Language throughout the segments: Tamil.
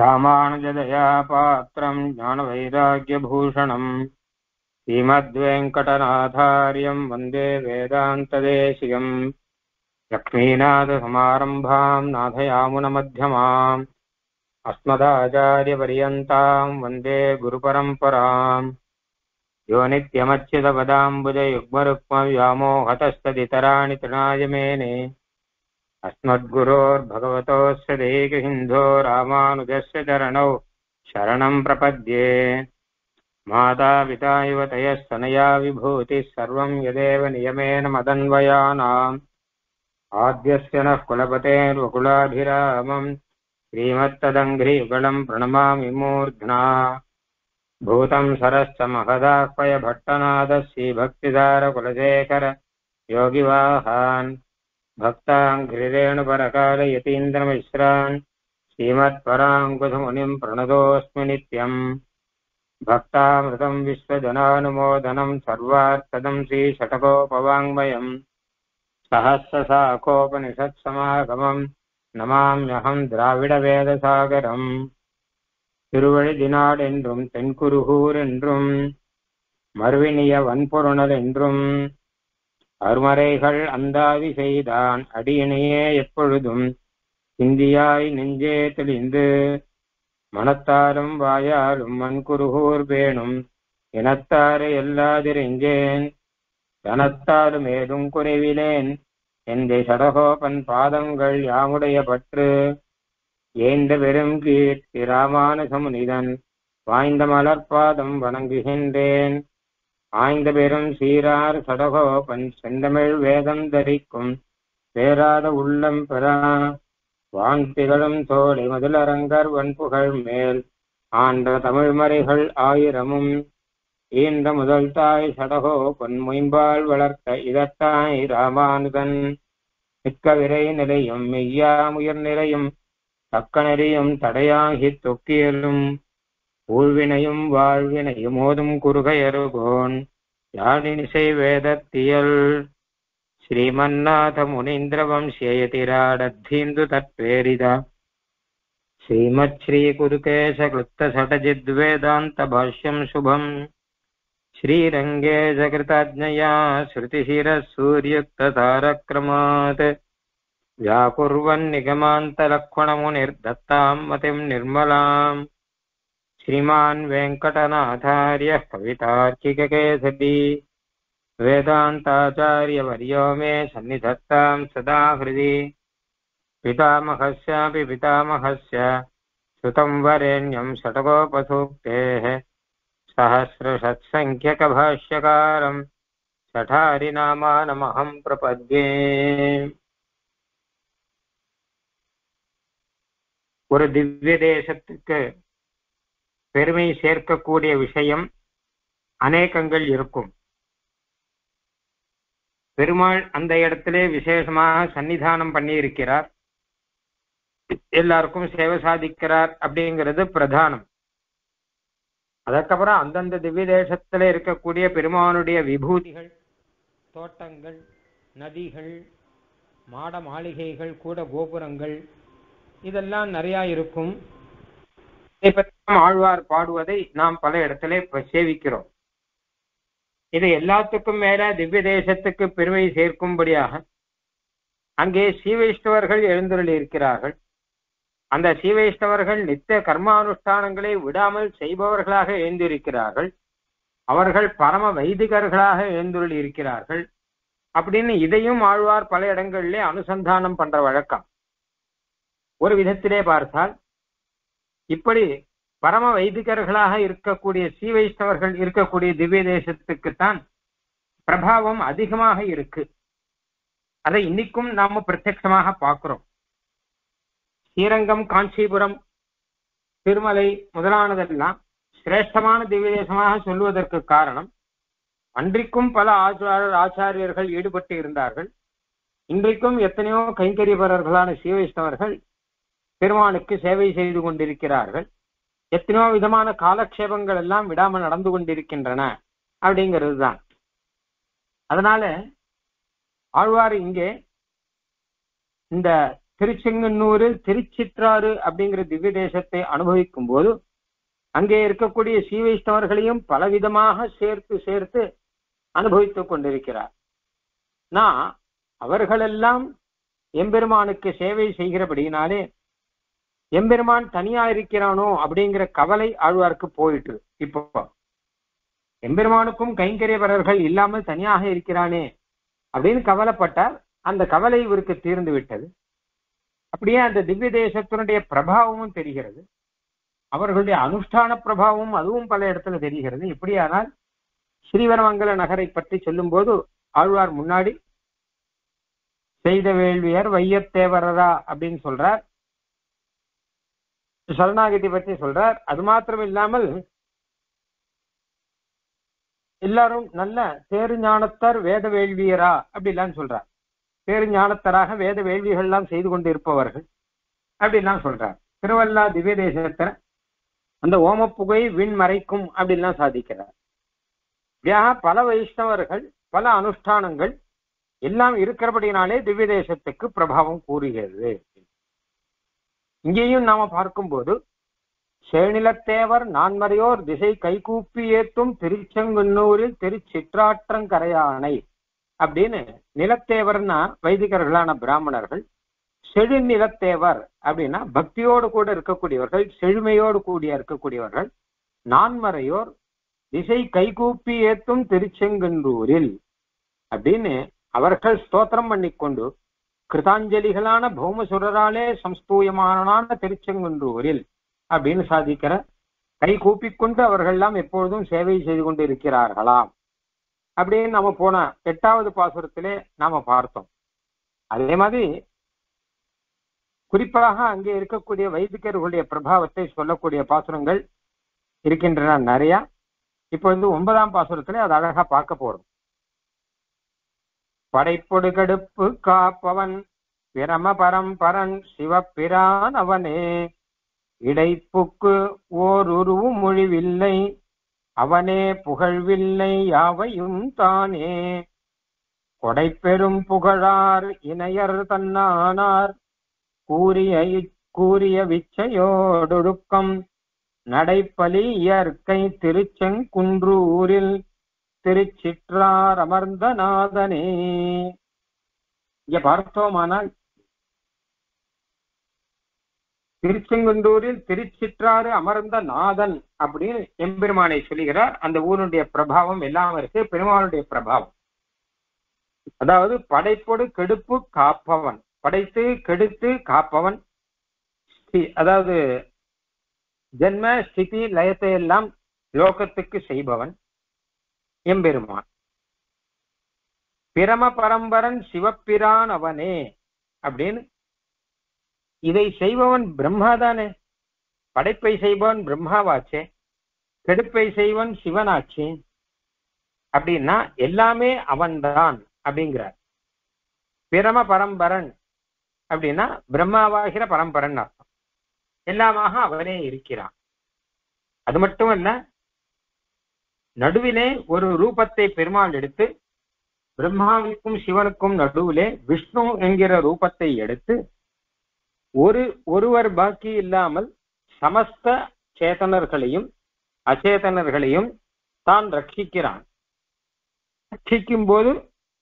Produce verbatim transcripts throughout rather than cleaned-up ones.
रामानुजदया पात्रं ज्ञानवैराग्यभूषणं श्रीमद्वेङ्कटनाथार्यं वन्दे वेदान्तदेशिकं लक्ष्मीनाथसमारम्भां नाथयामुनमध्यमाम् अस्मदाचार्यपर्यन्तां वन्दे गुरुपरम्परां यो नित्यमच्युतपदाम्बुजयुग्मरुक्मव्यामोहतस्तदितराणि तृणाय मेने अस्मद्गुरोर्भगवतोऽस्य देहिकसिन्धो रामानुजस्य चरणौ शरणं प्रपद्ये। माता पिता इव तयः स्तनया विभूतिः सर्वं यदेव नियमेन मदन्वयानाम् आद्यस्य नः कुलपतेर्वकुलाभिरामं श्रीमत्तदङ्घ्रियुगलं प्रणमामि मूर्ध्ना। भूतं सरश्च महदाह्वय भट्टनादस्य भक्तिधारकुलशेखर योगिवाहान् भक्ताङ्घ्रिरेणुपरकालयतीन्द्रमिश्रान् श्रीमत्पराङ्कुशमुनिं प्रणतोऽस्मि नित्यम्। भक्तामृतं विश्वजनानुमोदनं सर्वार्थदं श्रीषट्कोपवाङ्मयं सहस्रशाखोपनिषत्समागमं नमाम्यहं द्राविडवेदसागरं। तिरुवळिदिनाळेन्றும் तेन्कुरुहूरेन्றும் मर्विनियवन्पुरुणरेन्றும் அருமறைகள் அந்தாதி செய்தான் அடியனையே எப்பொழுதும் சிந்தியாய் நெஞ்சே தெளிந்து மனத்தாலும் வாயாலும் மண்குருகூர் வேணும் இனத்தாறு எல்லாதிரிஞ்சேன் தனத்தாலும் ஏதும் குறைவிலேன் எந்தை சடகோபன் பாதங்கள் யாமுடைய பற்று ஏந்த பெரும் கீர்த்தி ராமானுசமுனிதன் வாய்ந்த மலர்பாதம் வணங்குகின்றேன். ஆய்ந்த பெரும் சீரார் சடகோபன் செந்தமிழ் வேதம் தரிக்கும் பேராத உள்ளம் பெறா வான் திகழும் தோழி மதுலரங்கர் வன்புகழ் மேல் ஆண்ட தமிழ்மறைகள் ஆயிரமும் ஈந்த முதல் தாய் சடகோபன் மொயம்பால் வளர்த்த இதத்தாய் ராமானுதன் மிக்க விரை நிலையும் மெய்யாமுயர் நிலையும் தக்கநெறியும் தடையாகி தொக்கியலும் ஊழ்வினையும் வாழ்வினையும் ஓதும் குறுகையருகோன் யாழினிசை வேதத்தியல் श्रीमन्नाथ मुनीन्द्रवंश्ययतिराडद्धीन्दु तत्पेरिदा श्रीमच्छ्रीकुरुकेशक्लुप्तषटजिद्वेदान्तभाष्यं शुभं श्रीरङ्गे जगृताज्ञया श्रुतिशिरःसूर्युक्ततारक्रमात् व्याकुर्वन्निगमान्तलक्ष्मणमुनिर्दत्तां मतिं निर्मलां श्रीमान् वेङ्कटनाथार्यः कवितार्किककेसरी वेदान्ताचार्यवर्यो मे सन्निधत्तां सदा हृदि। पितामहस्यापि पितामहस्य सुतं वरेण्यं षट्कोपसूक्तेः सहस्रषट्सङ्ख्यकभाष्यकारं षठारिनामानमहं प्रपद्ये। ஒரு திவ்ய தேசத்துக்கு பெருமை சேர்க்கக்கூடிய விஷயம் அநேகங்கள் இருக்கும். பெருமாள் அந்த இடத்திலே விசேஷமாக சன்னிதானம் பண்ணி இருக்கிறார், எல்லாருக்கும் சேவை சாதிக்கிறார் அப்படிங்கிறது பிரதானம். அதுக்கப்புறம் அந்தந்த திவ்ய தேசத்துல இருக்கக்கூடிய பெருமானுடைய விபூதிகள், தோட்டங்கள், நதிகள், மாட மாளிகைகள், கூட கோபுரங்கள் இதெல்லாம் நிறைய இருக்கும். இதை பற்றி நாம் ஆழ்வார் பாடுவதை நாம் பல இடத்திலே சேவிக்கிறோம். இது எல்லாத்துக்கும் மேல திவ்ய தேசத்துக்கு பெருமை சேர்க்கும்படியாக அங்கே சீவைஷ்ணவர்கள் எழுந்துள்ளி இருக்கிறார்கள். அந்த சீவைஷ்ணவர்கள் நித்திய கர்மானுஷ்டானங்களை விடாமல் செய்பவர்களாக எழுந்திருக்கிறார்கள். அவர்கள் பரம வைதிகர்களாக எழுந்துள்ளி இருக்கிறார்கள் அப்படின்னு இதையும் ஆழ்வார் பல இடங்களிலே அனுசந்தானம் பண்ற வழக்கம். ஒரு விதத்திலே பார்த்தால் இப்படி பரம வைதிகர்களாக இருக்கக்கூடிய சீவைஷ்ணவர்கள் இருக்கக்கூடிய திவ்ய தேசத்துக்குத்தான் பிரபாவம் அதிகமாக இருக்கு. அதை இன்னைக்கும் நாம பிரத்யட்சமாக பார்க்கிறோம். ஸ்ரீரங்கம், காஞ்சிபுரம், திருமலை முதலானதெல்லாம் சிரேஷ்டமான திவ்ய தேசமாக சொல்வதற்கு காரணம், அன்றைக்கும் பல ஆச்சார ஆச்சாரியர்கள் ஈடுபட்டு இருந்தார்கள். இன்றைக்கும் எத்தனையோ கைங்கரியபரர்களான சீவைஷ்ணவர்கள் பெருமானுக்கு சேவை செய்து கொண்டிருக்கிறார்கள். எத்தனையோ விதமான காலக்ஷேபங்கள் எல்லாம் விடாமல் நடந்து கொண்டிருக்கின்றன அப்படிங்கிறது தான். அதனால ஆழ்வார் இங்கே இந்த திருச்செங்கண்ணூர் திருச்சித்ராறு அப்படிங்கற திவ்ய தேசத்தை அனுபவிக்கும்போது அங்கே இருக்கக்கூடிய சீ வைஷ்ணவர்களையும் பலவிதமாக சேர்த்து சேர்த்து அனுபவித்துக் கொண்டிருக்கிறார். நான் அவர்களெல்லாம் எம்பெருமானுக்கு சேவை செய்கிறபடினாலே எம்பெருமான் தனியா இருக்கிறானோ அப்படிங்கிற கவலை ஆழ்வார்க்கு போயிட்டு, இப்போ எம்பெருமானுக்கும் கைங்கரியவரர்கள் இல்லாமல் தனியாக இருக்கிறானே அப்படின்னு கவலைப்பட்டார். அந்த கவலை இவருக்கு தீர்ந்து விட்டது. அப்படியே அந்த திவ்ய தேசத்தினுடைய பிரபாவமும் தெரிகிறது, அவர்களுடைய அனுஷ்டான பிரபாவமும் அதுவும் பல இடத்துல தெரிகிறது. இப்படியானால் ஸ்ரீவரமங்கல நகரை பற்றி சொல்லும் போது ஆழ்வார் முன்னாடி செய்த வேள்வியர் வையத்தேவரரா அப்படின்னு சொல்றார், சரணாகதி பற்றி சொல்றார். அது மாத்திரம் இல்லாமல் எல்லாரும் நல்ல தேரு ஞானத்தார் வேத வேள்வியரா அப்படிலாம் சொல்றார், தேரு ஞானத்தராக வேத வேள்விகள்லாம் செய்து கொண்டு இருப்பவர்கள் அப்படின்லாம் சொல்றார். திருவல்லா திவ்ய தேசத்துல அந்த ஓமப்புகை விண் மறைக்கும் அப்படின்லாம் சாதிக்கிறார். வியாக பல வைஷ்ணவர்கள் பல அனுஷ்டானங்கள் எல்லாம் இருக்கிறபடினாலே திவ்ய தேசத்துக்கு பிரபாவம் கூறுகிறது. இங்கேயும் நாம பார்க்கும்போது சேனிலத்தேவர் நான்மறையோர் திசை கைகூப்பி ஏற்றும் திருச்செங்கண்ணூரில் திருச்சிற்றாற்றங்கரையானை அப்படின்னு நிலத்தேவர்னா வைதிகர்களான பிராமணர்கள், செழு நிலத்தேவர் அப்படின்னா பக்தியோடு கூட இருக்கக்கூடியவர்கள், செழுமையோடு கூடிய இருக்கக்கூடியவர்கள். நான்மறையோர் திசை கைகூப்பி ஏற்றும் திருச்செங்கண்ணூரில் அப்படின்னு அவர்கள் ஸ்தோத்திரம் பண்ணிக்கொண்டு கிருதாஞ்சலிகளான பௌமசுரராலே சம்ஸ்தூயமான திருச்செங்கன்றூரில் அப்படின்னு சாதிக்கிற கை கூப்பிக்கொண்டு அவர்கள்லாம் எப்பொழுதும் சேவை செய்து கொண்டு இருக்கிறார்களாம் அப்படின்னு நம்ம போன எட்டாவது பாசுரத்திலே நாம பார்த்தோம். அதே மாதிரி குறிப்பாக அங்கே இருக்கக்கூடிய வைதிகர்களுடைய பிரபாவத்தை சொல்லக்கூடிய பாசுரங்கள் இருக்கின்றன நிறையா. இப்போ வந்து ஒன்பதாம் பாசுரத்திலே அது அழகா பார்க்க போறோம். படைப்பொடு கடுப்பு காப்பவன் பிரம பரம்பரன் சிவப்பிரான் அவனே இடைப்புக்கு ஓருருவு மொழிவில்லை அவனே புகழ்வில்லை யாவையும் தானே கொடைப்பெரும் புகழார் இணையர் தன்னானார் கூறிய கூறிய விச்சையோடொழுக்கம் நடைப்பலி இயற்கை திருச்செங்குன்றூரில் திருச்சிற்றார் அமர்ந்தநாதனே. இங்க பார்த்தோமானால் திருச்செங்குன்றூரில் திருச்சிற்றாறு அமர்ந்த நாதன் அப்படின்னு எம்பெருமானை சொல்லுகிறார். அந்த ஊருடைய பிரபாவம் எல்லாம் இருக்கு, பெருமானுடைய பிரபாவம். அதாவது படைப்பொடு கெடுப்பு காப்பவன், படைத்து கெடுத்து காப்பவன், அதாவது ஜென்ம ஸ்திதி லயத்தை எல்லாம் லோகத்துக்கு செய்பவன் எம்பெருமான். பிரம பரம்பரன் சிவப்பிரான் அவனே அப்படின்னு இதை செய்பவன் பிரம்மாதானே, படைப்பை செய்பவன் பிரம்மாவாச்சே, கெடுப்பை செய்வன் சிவனாச்சே, அப்படின்னா எல்லாமே அவன்தான் அப்படிங்கிறார். பிரம பரம்பரன் அப்படின்னா பிரம்மாவாகிற பரம்பரன் அர்த்தம், எல்லாமாக அவனே இருக்கிறான். அது மட்டுமல்ல, நடுவிலே ஒரு ரூபத்தை பெருமாள் எடுத்து பிரம்மாவுக்கும் சிவனுக்கும் நடுவிலே விஷ்ணு என்கிற ரூபத்தை எடுத்து ஒரு ஒருவர் பாக்கி இல்லாமல் சமஸ்த சேதனர்களையும் அச்சேதனர்களையும் தான் ரட்சிக்கிறான். ரட்சிக்கும் போது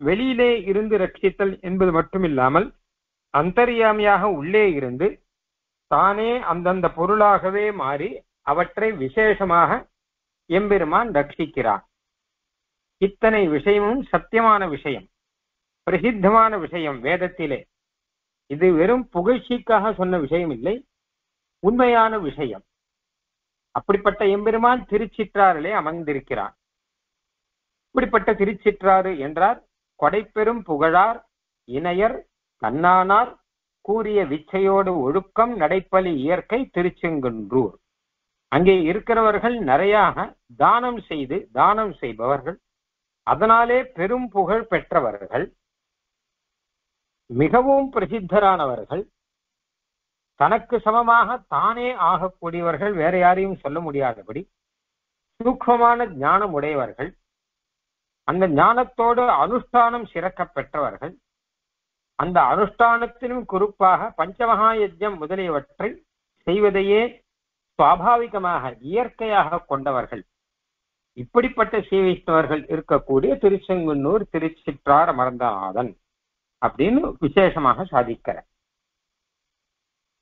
வெளியிலே இருந்து ரட்சித்தல் என்பது மட்டும் இல்லாமல் அந்தர்யாமியாக உள்ளே இருந்து தானே அந்தந்த பொருளாகவே மாறி அவற்றை விசேஷமாக எம்பெருமான் ரட்சிக்கிறார். இத்தனை விஷயமும் சத்தியமான விஷயம், பிரசித்தமான விஷயம் வேதத்திலே. இது வெறும் புகழ்ச்சிக்காக சொன்ன விஷயம் இல்லை, உண்மையான விஷயம். அப்படிப்பட்ட எம்பெருமான் திருச்சிற்றாறிலே அமர்ந்திருக்கிறார். இப்படிப்பட்ட திருச்சிற்றாறு என்றார் கொடைப்பெரும் புகழார் இணையர் தன்னானார் கூறிய விச்சையோடு ஒழுக்கம் நடைப்பலி இயற்கை திருச்செங்குன்றூர். அங்கே இருக்கிறவர்கள் நிறையாக தானம் செய்து தானம் செய்பவர்கள், அதனாலே பெரும் புகழ் பெற்றவர்கள், மிகவும் பிரசித்தரானவர்கள், தனக்கு சமமாக தானே ஆகக்கூடியவர்கள், வேற யாரையும் சொல்ல முடியாதபடி சூக்மமான ஞானம் உடையவர்கள், அந்த ஞானத்தோடு அனுஷ்டானம் சிறக்க பெற்றவர்கள், அந்த அனுஷ்டானத்தினும் குறிப்பாக பஞ்சமகாயஜ்யம் முதலியவற்றை செய்வதையே சுவாபாவிகமாக இயற்கையாக கொண்டவர்கள் இப்படிப்பட்ட சீவைத்தவர்கள் இருக்கக்கூடிய திருச்செங்குன்னூர் திருச்சிற்றார் அமர்ந்தநாதன் அப்படின்னு விசேஷமாக சாதிக்கிறார்.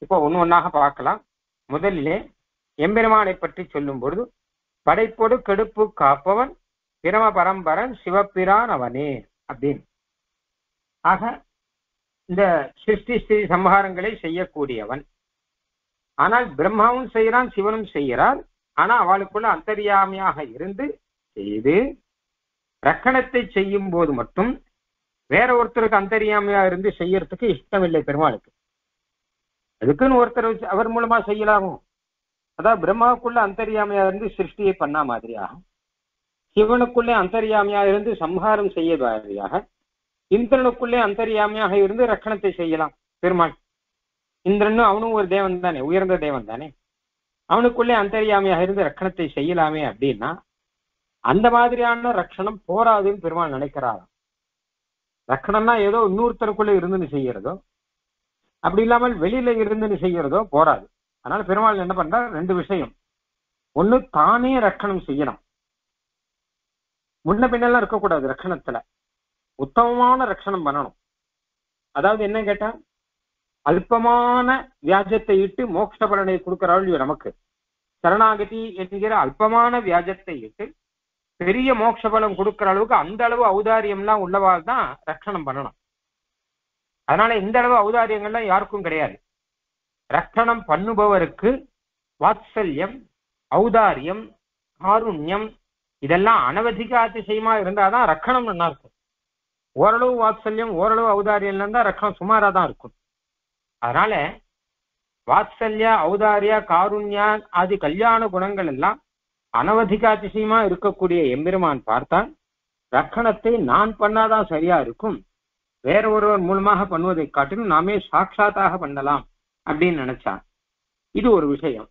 இப்போ ஒன்று ஒன்றாக பார்க்கலாம். முதலிலே எம்பெருமானை பற்றி சொல்லும் பொழுது படைப்போடு கெடுப்பு காப்பவன் பிரம பரம்பரன் சிவப்பிரான் அவனே அப்படின்னு. ஆக இந்த சிருஷ்டி ஸ்திதி சம்ஹாரங்களை செய்யக்கூடியவன். ஆனால் பிரம்மாவும் செய்கிறான் சிவனும் செய்கிறான். ஆனா அவளுக்குள்ள அந்தரியாமையாக இருந்து செய்து ரக்கணத்தை செய்யும் போது மட்டும் வேற ஒருத்தருக்கு அந்தரியாமையா இருந்து செய்யறதுக்கு இஷ்டம் இல்லை பெருமாளுக்கு. அதுக்குன்னு ஒருத்தர் அவர் மூலமா செய்யலாமோ? அதான் பிரம்மாவுக்குள்ள அந்தரியாமையா இருந்து சிருஷ்டியை பண்ணா மாதிரியாக, சிவனுக்குள்ளே அந்தரியாமையா இருந்து சம்ஹாரம் செய்ய மாதிரியாக, இந்திரனுக்குள்ளே அந்தரியாமையாக இருந்து ரக்கணத்தை செய்யலாம் பெருமாள். இந்திரனும் அவனும் ஒரு தேவன் தானே, உயர்ந்த தேவன் தானே, அவனுக்குள்ளே அந்தரியாமையாக இருந்து ரட்சணத்தை செய்யலாமே அப்படின்னா அந்த மாதிரியான ரட்சணம் போராதுன்னு பெருமாள் நினைக்கிறாராம். ரட்சணம்னா ஏதோ இன்னொருத்தருக்குள்ளே இருந்துன்னு செய்யறதோ அப்படி இல்லாமல் வெளியில இருந்துன்னு செய்யறதோ போராது. அதனால பெருமாள் என்ன பண்றார்? ரெண்டு விஷயம். ஒண்ணு, தானே ரட்சணம் செய்யணும், முன்ன பின்னெல்லாம் இருக்கக்கூடாது, ரட்சணத்துல உத்தமமான ரட்சணம் பண்ணணும். அதாவது என்ன கேட்டா அல்பமான வியாஜத்தை இட்டு மோட்ச பலனை கொடுக்கிறாள் நமக்கு. சரணாகதி என்கிற அல்பமான வியாஜத்தை இட்டு பெரிய மோட்ச பலம் கொடுக்கிற அளவுக்கு அந்த அளவு ஔதாரியம்லாம் உள்ளவாறு தான் ரட்சணம் பண்ணணும். அதனால இந்த அளவு ஔதாரியங்கள்லாம் யாருக்கும் கிடையாது. ரட்சணம் பண்ணுபவருக்கு வாத்சல்யம், ஔதாரியம், காருண்யம் இதெல்லாம் அனவதிகாதிசயமா இருந்தாதான் ரட்சணம் நல்லா இருக்கும். ஓரளவு வாத்சல்யம் ஓரளவு ஔதாரியம் இருந்தா ரட்சணம் சுமாரா தான் இருக்கும். அதனால வாத்சல்யா, ஔதாரியா, காருண்யா ஆதி கல்யாண குணங்கள் எல்லாம் அனவதிகாதிசயமா இருக்கக்கூடிய எம்பெருமான் பார்த்தான் ரட்சணத்தை நான் பண்ணாதான் சரியா இருக்கும், வேற ஒருவர் மூலமாக பண்ணுவதை காட்டிலும் நாமே சாட்சாத்தாக பண்ணலாம் அப்படின்னு நினைச்சான். இது ஒரு விஷயம்.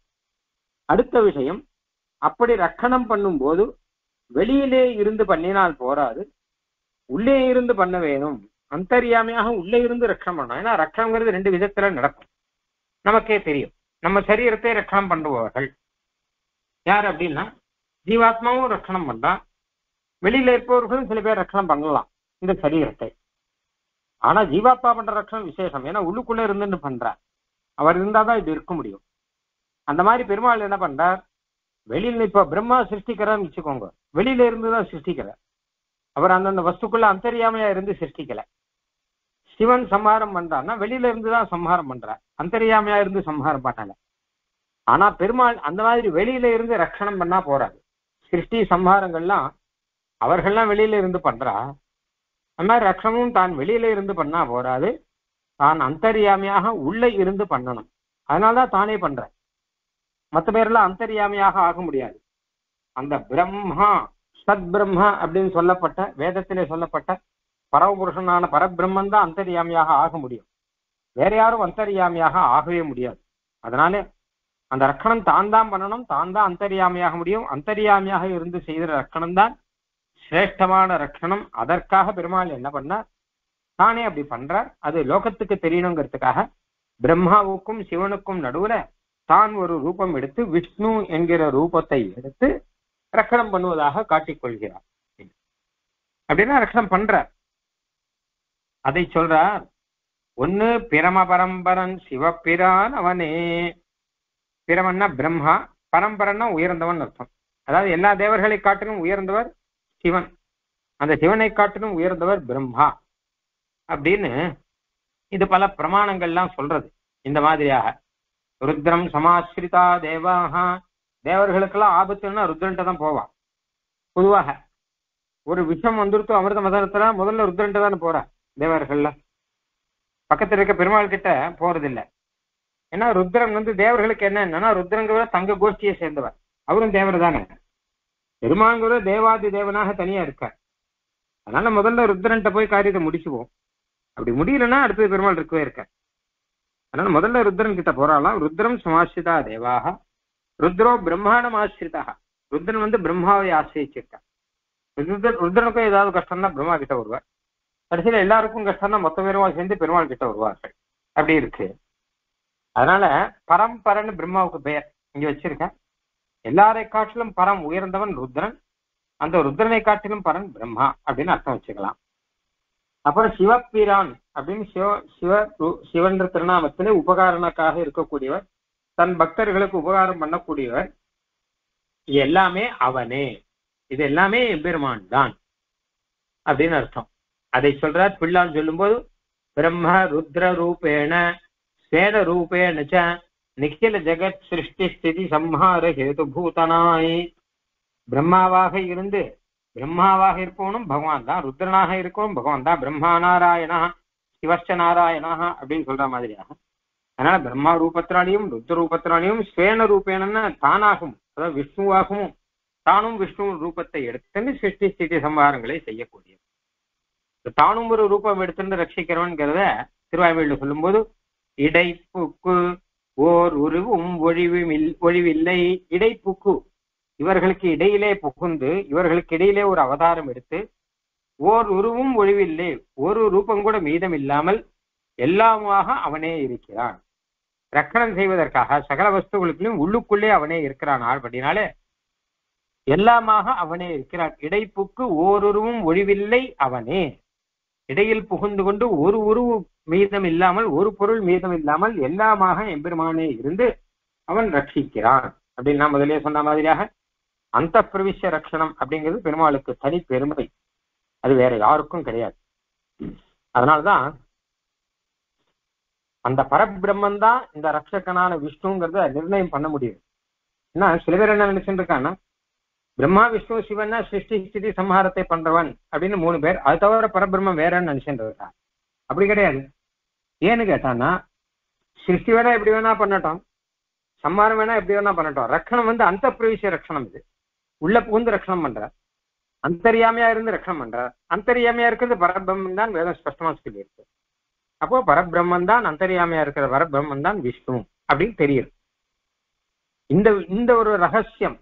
அடுத்த விஷயம், அப்படி ரட்சணம் பண்ணும்போது வெளியிலே இருந்து பண்ணினால் போராது, உள்ளே இருந்து பண்ண வேணும். அந்தரியாமையாக உள்ளே இருந்து ரட்சணம் பண்ணணும். ஏன்னா ரட்சணங்கிறது ரெண்டு விதத்துல நடக்கும், நமக்கே தெரியும். நம்ம சரீரத்தை ரட்சணம் பண்ணுபவர்கள் யார் அப்படின்னா ஜீவாத்மாவும் ரட்சணம் பண்ணா, வெளியில இருப்பவர்களும் சில பேர் ரட்சணம் பண்ணலாம் இந்த சரீரத்தை. ஆனா ஜீவாத்மா பண்ற ரட்சணம் விசேஷம். ஏன்னா உள்ளுக்குள்ளே இருந்துன்னு பண்ற, அவர் இருந்தாதான் இது இருக்க முடியும். அந்த மாதிரி பெருமாள் என்ன பண்றார்? வெளியில இப்ப பிரம்மா சிருஷ்டிக்கிறான்னு வச்சுக்கோங்க, வெளியில இருந்துதான் சிருஷ்டிக்கிறார். அவர் அந்தந்த வஸ்துக்குள்ள அந்தரியாமையா இருந்து சிருஷ்டிக்கல. சிவன் சம்ஹாரம் பண்றான்னா வெளியில இருந்துதான் சம்ஹாரம் பண்றார், அந்தரியாமையா இருந்து சம்ஹாரம் பண்ணல. ஆனா பெருமாள் அந்த மாதிரி வெளியில இருந்து ரட்சணம் பண்ணா போறாரு. சிருஷ்டி சம்ஹாரங்கள்லாம் அவர்கள்லாம் வெளியில இருந்து பண்றா, அந்த மாதிரி ரட்சணமும் தான் வெளியில இருந்து பண்ணா போறாது, தான் அந்தரியாமையாக உள்ளே இருந்து பண்ணணும். அதனாலதான் தானே பண்ற. மற்ற பேர்லாம் அந்தரியாமையாக ஆக முடியாது. அந்த பிரம்மா சத் பிரம்மா அப்படின்னு சொல்லப்பட்ட வேதத்திலே சொல்லப்பட்ட பரமபுருஷனான பரபிரம்மன் தான் அந்தரியாமையாக ஆக முடியும். வேற யாரும் அந்தரியாமையாக ஆகவே முடியாது. அதனால அந்த ரட்சணம் தான் தான் பண்ணணும், தான் தான் அந்தரியாமையாக முடியும். அந்தரியாமையாக இருந்து செய்கிற ரட்சணம் தான் சிரேஷ்டமான ரட்சணம். அதற்காக பெருமாள் என்ன பண்ணார்? தானே அப்படி பண்றார். அது லோகத்துக்கு தெரியணுங்கிறதுக்காக பிரம்மாவுக்கும் சிவனுக்கும் நடுவுல தான் ஒரு ரூபம் எடுத்து விஷ்ணு என்கிற ரூபத்தை எடுத்து ரட்சணம் பண்ணுவதாக காட்டிக்கொள்கிறார். அப்படின்னா ரட்சணம் பண்றார். அதை சொல்றார். ஒன்னு, பிரம பரம்பரன் சிவப்பிரான் அவனே. பிரமன்னா பிரம்மா, பரம்பரன்னா உயர்ந்தவன் அர்த்தம். அதாவது எல்லா தேவர்களை காட்டிலும் உயர்ந்தவர் சிவன், அந்த சிவனை காட்டிலும் உயர்ந்தவர் பிரம்மா அப்படின்னு இது பல பிரமாணங்கள்லாம் சொல்றது. இந்த மாதிரியாக ருத்ரம் சமாஸ்ரிதா தேவாஹா, தேவர்களுக்கெல்லாம் ஆபத்துன்னா ருத்ரன்ட்ட தான் போவான். பொதுவாக ஒரு விஷம் வந்துருத்தோ அமிர்த மதனத்துல முதல்ல ருத்ரன்ட்ட தானே போற தேவர்கள்ல, பக்கத்தில் இருக்க பெருமாள் கிட்ட போறதில்லை. ஏன்னா ருத்ரன் வந்து தேவர்களுக்கு என்ன என்னன்னா ருத்ரங்கிற தங்க கோஷ்டியை சேர்ந்தவர், அவரும் தேவர் தானே. பெருமாள்ங்கிற தேவாதி தேவனாக தனியா இருக்கார். அதனால முதல்ல ருத்ரன்ட்ட போய் காரியத்தை முடிச்சுவோம். அப்படி முடியலன்னா அடுத்தது பெருமாள் இருக்கவே இருக்கார். அதனால முதல்ல ருத்ரன் கிட்ட போறாலாம். ருத்ரம் சமாசிதா தேவாக, ருத்ரோ பிரம்மாண்டம் ஆசிரிதா, ருத்ரன் வந்து பிரம்மாவை ஆசிரிச்சிருக்கார். ருத்ரனுக்கும் ஏதாவது கஷ்டம்னா பிரம்மா கிட்ட வருவார். கடைசியில் எல்லாருக்கும் கஷ்டம்னா மொத்த பேருமா சேர்ந்து பெருமாள் கிட்ட வருவார்கள். அப்படி இருக்கு. அதனால பரம்பரன்னு பிரம்மாவுக்கு பெயர் இங்க வச்சிருக்கேன். எல்லாரை காட்டிலும் பரம் உயர்ந்தவன் ருத்ரன், அந்த ருத்ரனை காட்டிலும் பரன் பிரம்மா அப்படின்னு அர்த்தம் வச்சுக்கலாம். அப்புறம் சிவப்பிரான் அப்படின்னு சிவ சிவ சிவன்ற திருநாமத்திலே உபகாரணக்காக இருக்கக்கூடியவர், தன் பக்தர்களுக்கு உபகாரம் பண்ணக்கூடியவர், இது எல்லாமே அவனே, இது எல்லாமே எம்பெருமான் தான் அப்படின்னு அர்த்தம். அதை சொல்றார் பிள்ளான் சொல்லும்போது, பிரம்ம ருத்ர ரூபேண சேன ரூபேண ச நிக்கில ஜெகத் சிருஷ்டி ஸ்திதி சம்ஹார ஹேது பூதனாய். பிரம்மாவாக இருந்து பிரம்மாவாக இருக்கணும் பகவான் தான், ருத்ரனாக இருக்கணும் பகவான் தான், பிரம்மா நாராயணா சிவச்ச நாராயணா அப்படின்னு சொல்ற மாதிரியாக. அதனால பிரம்மா ரூபத்தினாலையும் ருத்ர ரூபத்தினாலையும் ஸ்வேன ரூபேணன்னா தானாகும், அதாவது விஷ்ணுவாகவும் தானும் விஷ்ணு ரூபத்தை எடுத்துன்னு சிருஷ்டி ஸ்திதி சம்ஹாரங்களை செய்யக்கூடியது. தானும் ஒரு ரூபம் எடுத்துட்டு ரட்சிக்கிறவன்கிறத திருவாய்மொழியில சொல்லும் போது, இடைப்புக்கு ஓர் உருவும் ஒழிவில் ஒழிவில்லை. இடைப்புக்கு இவர்களுக்கு இடையிலே புகுந்து இவர்களுக்கு இடையிலே ஒரு அவதாரம் எடுத்து ஓர் உருவும் ஒழிவில்லை, ஒரு ரூபம் கூட மீதம் இல்லாமல் எல்லாமாக அவனே இருக்கிறான். ரக்கணம் செய்வதற்காக சகல வஸ்துகளுக்கும் உள்ளுக்குள்ளே அவனே இருக்கிறான். ஆழ்படினாலே எல்லாமாக அவனே இருக்கிறான். இடைப்புக்கு ஓருருவும் ஒழிவில்லை அவனே, இடையில் புகுந்து கொண்டு ஒரு உருவு மீதம் இல்லாமல் ஒரு பொருள் மீதம் இல்லாமல் எல்லாமாக எம்பெருமானே இருந்து அவன் ரட்சிக்கிறான் அப்படின்னு நான் முதலே சொன்ன மாதிரியாக. அந்த பிரவிஷ்ய ரட்சணம் அப்படிங்கிறது பெருமாளுக்கு தனி பெருமை, அது வேற யாருக்கும் கிடையாது. அதனால்தான் அந்த பரபிரம்மன் தான் இந்த ரட்சகனான விஷ்ணுங்கிறத நிர்ணயம் பண்ண முடியும். ஏன்னா சில பேர் என்ன நினைச்சுட்டு இருக்காங்கன்னா, பிரம்மா விஷ்ணு சிவன்னா சிருஷ்டி ஸ்திதி சம்ஹாரத்தை பண்றவன் அப்படின்னு மூணு பேர், அது தவிர பரபிரம்மம் வேறன்னு நினைச்சுட்டு. அப்படி கிடையாது. ஏன்னு கேட்டான்னா, சிருஷ்டி வேணா எப்படி வேணா பண்ணட்டும், சம்ஹாரம் வேணா எப்படி வேணா பண்ணட்டும், ரட்சணம் வந்து அந்த பிரவிஷ ரட்சணம். இது உள்ள புகுந்து ரட்சணம் பண்ற, அந்தரியாமையா இருந்து ரட்சணம் பண்ற. அந்தரியாமையா இருக்கிறது பரபிரம்மன் தான், வேதம் ஸ்பஷ்டமா சொல்லி இருக்கு. அப்போ பரபிரம்மன் தான் அந்தரியாமையா இருக்கிற பரபிரம்மன் தான் விஷ்ணு அப்படின்னு தெரியுது. இந்த இந்த ஒரு ரகசியம்,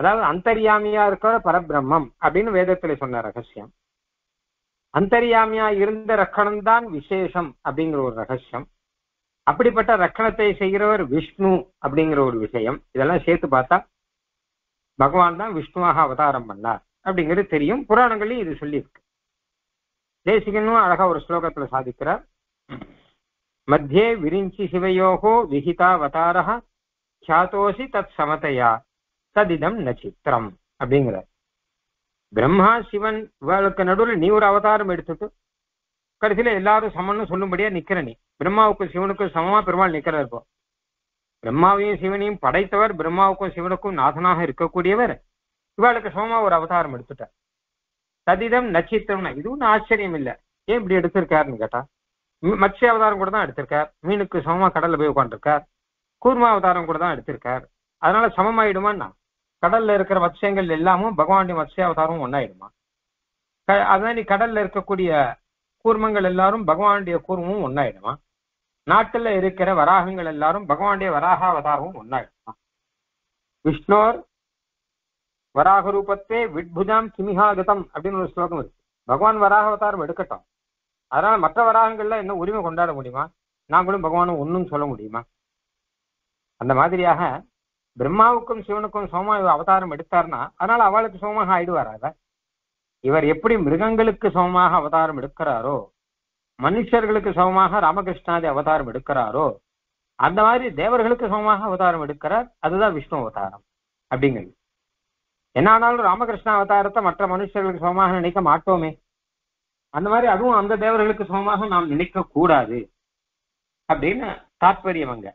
அதாவது அந்தரியாமையா இருக்கிற பரபிரம்மம் அப்படின்னு வேதத்துல சொன்ன ரகசியம், அந்தரியாமையா இருந்த ரக்கணம் தான் விசேஷம் அப்படிங்கிற ஒரு ரகசியம், அப்படிப்பட்ட ரக்கணத்தை செய்கிறவர் விஷ்ணு அப்படிங்கிற ஒரு விஷயம், இதெல்லாம் சேர்த்து பார்த்தா பகவான் தான் விஷ்ணுவாக அவதாரம் பண்ணார் அப்படிங்கிறது தெரியும். புராணங்களையும் இது சொல்லியிருக்கு. தேசிகனும் அழகா ஒரு ஸ்லோகத்துல சாதிக்கிறார். மத்தியே விரிஞ்சி சிவயோகோ விஹிதாவதாரஹ சாதோசி தத் சமதையா சதிதம் நசித்திரம் அப்படிங்கிறார். பிரம்மா சிவன் இவளுக்கு நடுவில் நீ ஒரு அவதாரம் எடுத்துட்டு கடைசியில எல்லாரும் சமன்னு சொல்லும்படியா நிக்கிற நீ. பிரம்மாவுக்கும் சிவனுக்கும் சமமா பெருமாள் நிக்கிறார். இப்போ பிரம்மாவையும் சிவனையும் படைத்தவர், பிரம்மாவுக்கும் சிவனுக்கும் நாதனாக இருக்கக்கூடியவர், இவளுக்கு சமமா ஒரு அவதாரம் எடுத்துட்டார். சதிதம் நட்சத்திரம்னா இதுவும் ஆச்சரியம் இல்லை. ஏன் இப்படி எடுத்திருக்காருன்னு கேட்டா, மத்ய அவதாரம் கூட தான் எடுத்திருக்கார், மீனுக்கு சமமா கடல்ல போய் உட்காந்துருக்கார், கூர்மா அவதாரம் கூட தான் எடுத்திருக்கார். அதனால சமமாயிடுமான்னா கடல்ல இருக்கிற மத்யங்கள் எல்லாமும் பகவானுடைய மத்ய அவதாரமும் ஒன்னாயிடுமா? அதான் நீ கடல்ல இருக்கக்கூடிய கூர்மங்கள் எல்லாரும் பகவானுடைய கூர்மும் ஒன்னாயிடுமா? நாட்டுல இருக்கிற வராகங்கள் எல்லாரும் பகவானுடைய வராக அவதாரமும் ஒன்னாயிடுமா? விஷ்ணுர் வராக ரூபத்தே விட்புஜாம் கிமிகாகதம் அப்படின்னு ஒரு ஸ்லோகம் இருக்கு. பகவான் வராக அவதாரம் எடுக்கட்டும், அதனால மற்ற வராகங்கள்ல என்ன உரிமை கொண்டாட முடியுமா? நாங்களும் பகவானும் ஒன்றும் சொல்ல முடியுமா? அந்த மாதிரியாக பிரம்மாவுக்கும் சிவனுக்கும் சோமா அவதாரம் எடுத்தார்னா அதனால அவளுக்கு சோமாக ஆயிடுவாராத. இவர் எப்படி மிருகங்களுக்கு சோமாக அவதாரம் எடுக்கிறாரோ, மனுஷர்களுக்கு சோமாக ராமகிருஷ்ணாதி அவதாரம் எடுக்கிறாரோ, அந்த மாதிரி தேவர்களுக்கு சோமாக அவதாரம் எடுக்கிறார். அதுதான் விஷ்ணு அவதாரம் அப்படிங்கிறது. என்ன ஆனாலும் ராமகிருஷ்ண அவதாரத்தை மற்ற மனுஷர்களுக்கு சமமாக நினைக்க மாட்டோமே, அந்த மாதிரி அதுவும் அந்த தேவர்களுக்கு சமமாக நாம் நினைக்க கூடாது அப்படின்னு தாற்பயவங்க.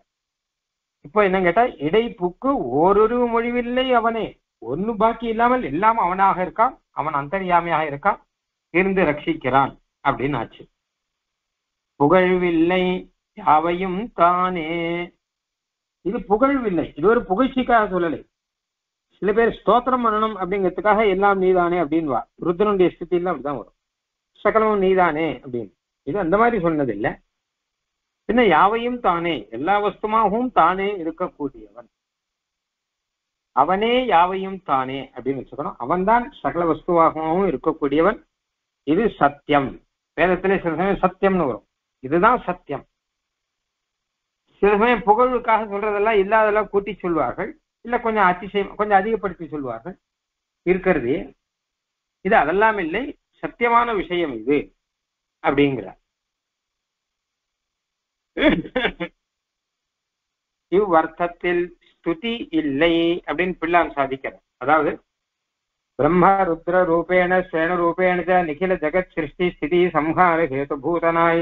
இப்போ என்ன கேட்டா, இடைப்புக்கு ஓரொரு மொழிவில்லை அவனே, ஒன்னு பாக்கி இல்லாமல் எல்லாம் அவனாக இருக்கான், அவன் அந்தரியாமையாக இருக்கான், இருந்து ரட்சிக்கிறான் அப்படின்னு ஆச்சு. புகழ்வில்லை யாவையும் தானே, இது புகழ்வில்லை, இது ஒரு புகழ்ச்சிக்காக சொல்லலை. சில பேர் ஸ்தோத்திரம் பண்ணணும் அப்படிங்கிறதுக்காக எல்லாம் நீதானே அப்படின்னு வா. ருத்ரனுடைய ஸ்திதியெல்லாம் அப்படிதான் வரும், சகலமும் நீதானே அப்படின்னு. இது அந்த மாதிரி சொன்னது இல்லை. பின்ன யாவையும் தானே, எல்லா வஸ்துமாகவும் தானே இருக்கக்கூடியவன் அவனே, யாவையும் தானே அப்படின்னு வச்சுக்கணும். அவன் தான் சகல வஸ்துவாகவும் இருக்கக்கூடியவன், இது சத்தியம். வேதத்திலே சில சமயம் சத்தியம்னு வரும், இதுதான் சத்தியம். சில சமயம் புகழுக்காக சொல்றதெல்லாம் இல்லாதெல்லாம் கூட்டி சொல்வார்கள், இல்ல கொஞ்சம் அதிசயம் கொஞ்சம் அதிகப்படுத்தி சொல்வார்கள் இருக்கிறது. இது அதெல்லாம் இல்லை, சத்தியமான விஷயம் இது அப்படிங்கிறார். இவ்வர்த்தத்தில் ஸ்துதி இல்லை அப்படின்னு பிள்ளான் சாதிக்கிறார். அதாவது ब्रह्म रुद्र रूपेण श्रेण रूपेण च निखिल जगत् सृष्टि स्थिति संहार हेतु भूतनाय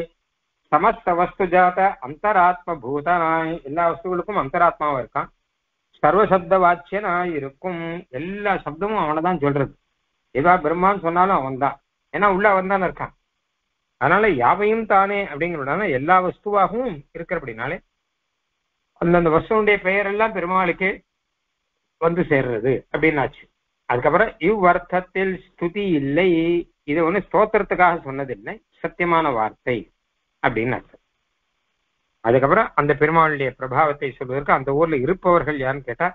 समस्त वस्तु जात अंतरात्म भूतनाय எல்லா வஸ்துகளுக்கும் अंतरात्मावा இருக்கான். सर्व शब्द वाच्यनाय இருக்கும், எல்லா शब्दமும் அவன தான் சொல்றது. ஏதா பிரம்மான்னு சொன்னாலும் அவன் தான், ஏன்னா உள்ள அவன் தான் இருக்கான். அதனால யாவையும் தானே அப்படிங்கறதுனால எல்லா வஸ்துவாகவும் இருக்கிறபடினாலே அந்தந்த வஸ்துவுடைய பெயர் எல்லாம் பெருமாளுக்கு வந்து சேர்றது அப்படின்னாச்சு. அதுக்கப்புறம் இவ்வர்த்தத்தில் ஸ்துதி இல்லை, இது ஒண்ணு ஸ்தோத்திரத்துக்காக சொன்னதில்லை, சத்தியமான வார்த்தை அப்படின்னு அர்த்தம். அதுக்கப்புறம் அந்த பெருமாளுடைய பிரபாவத்தை சொல்வதற்கு அந்த ஊர்ல இருப்பவர்கள் யாருன்னு கேட்டா,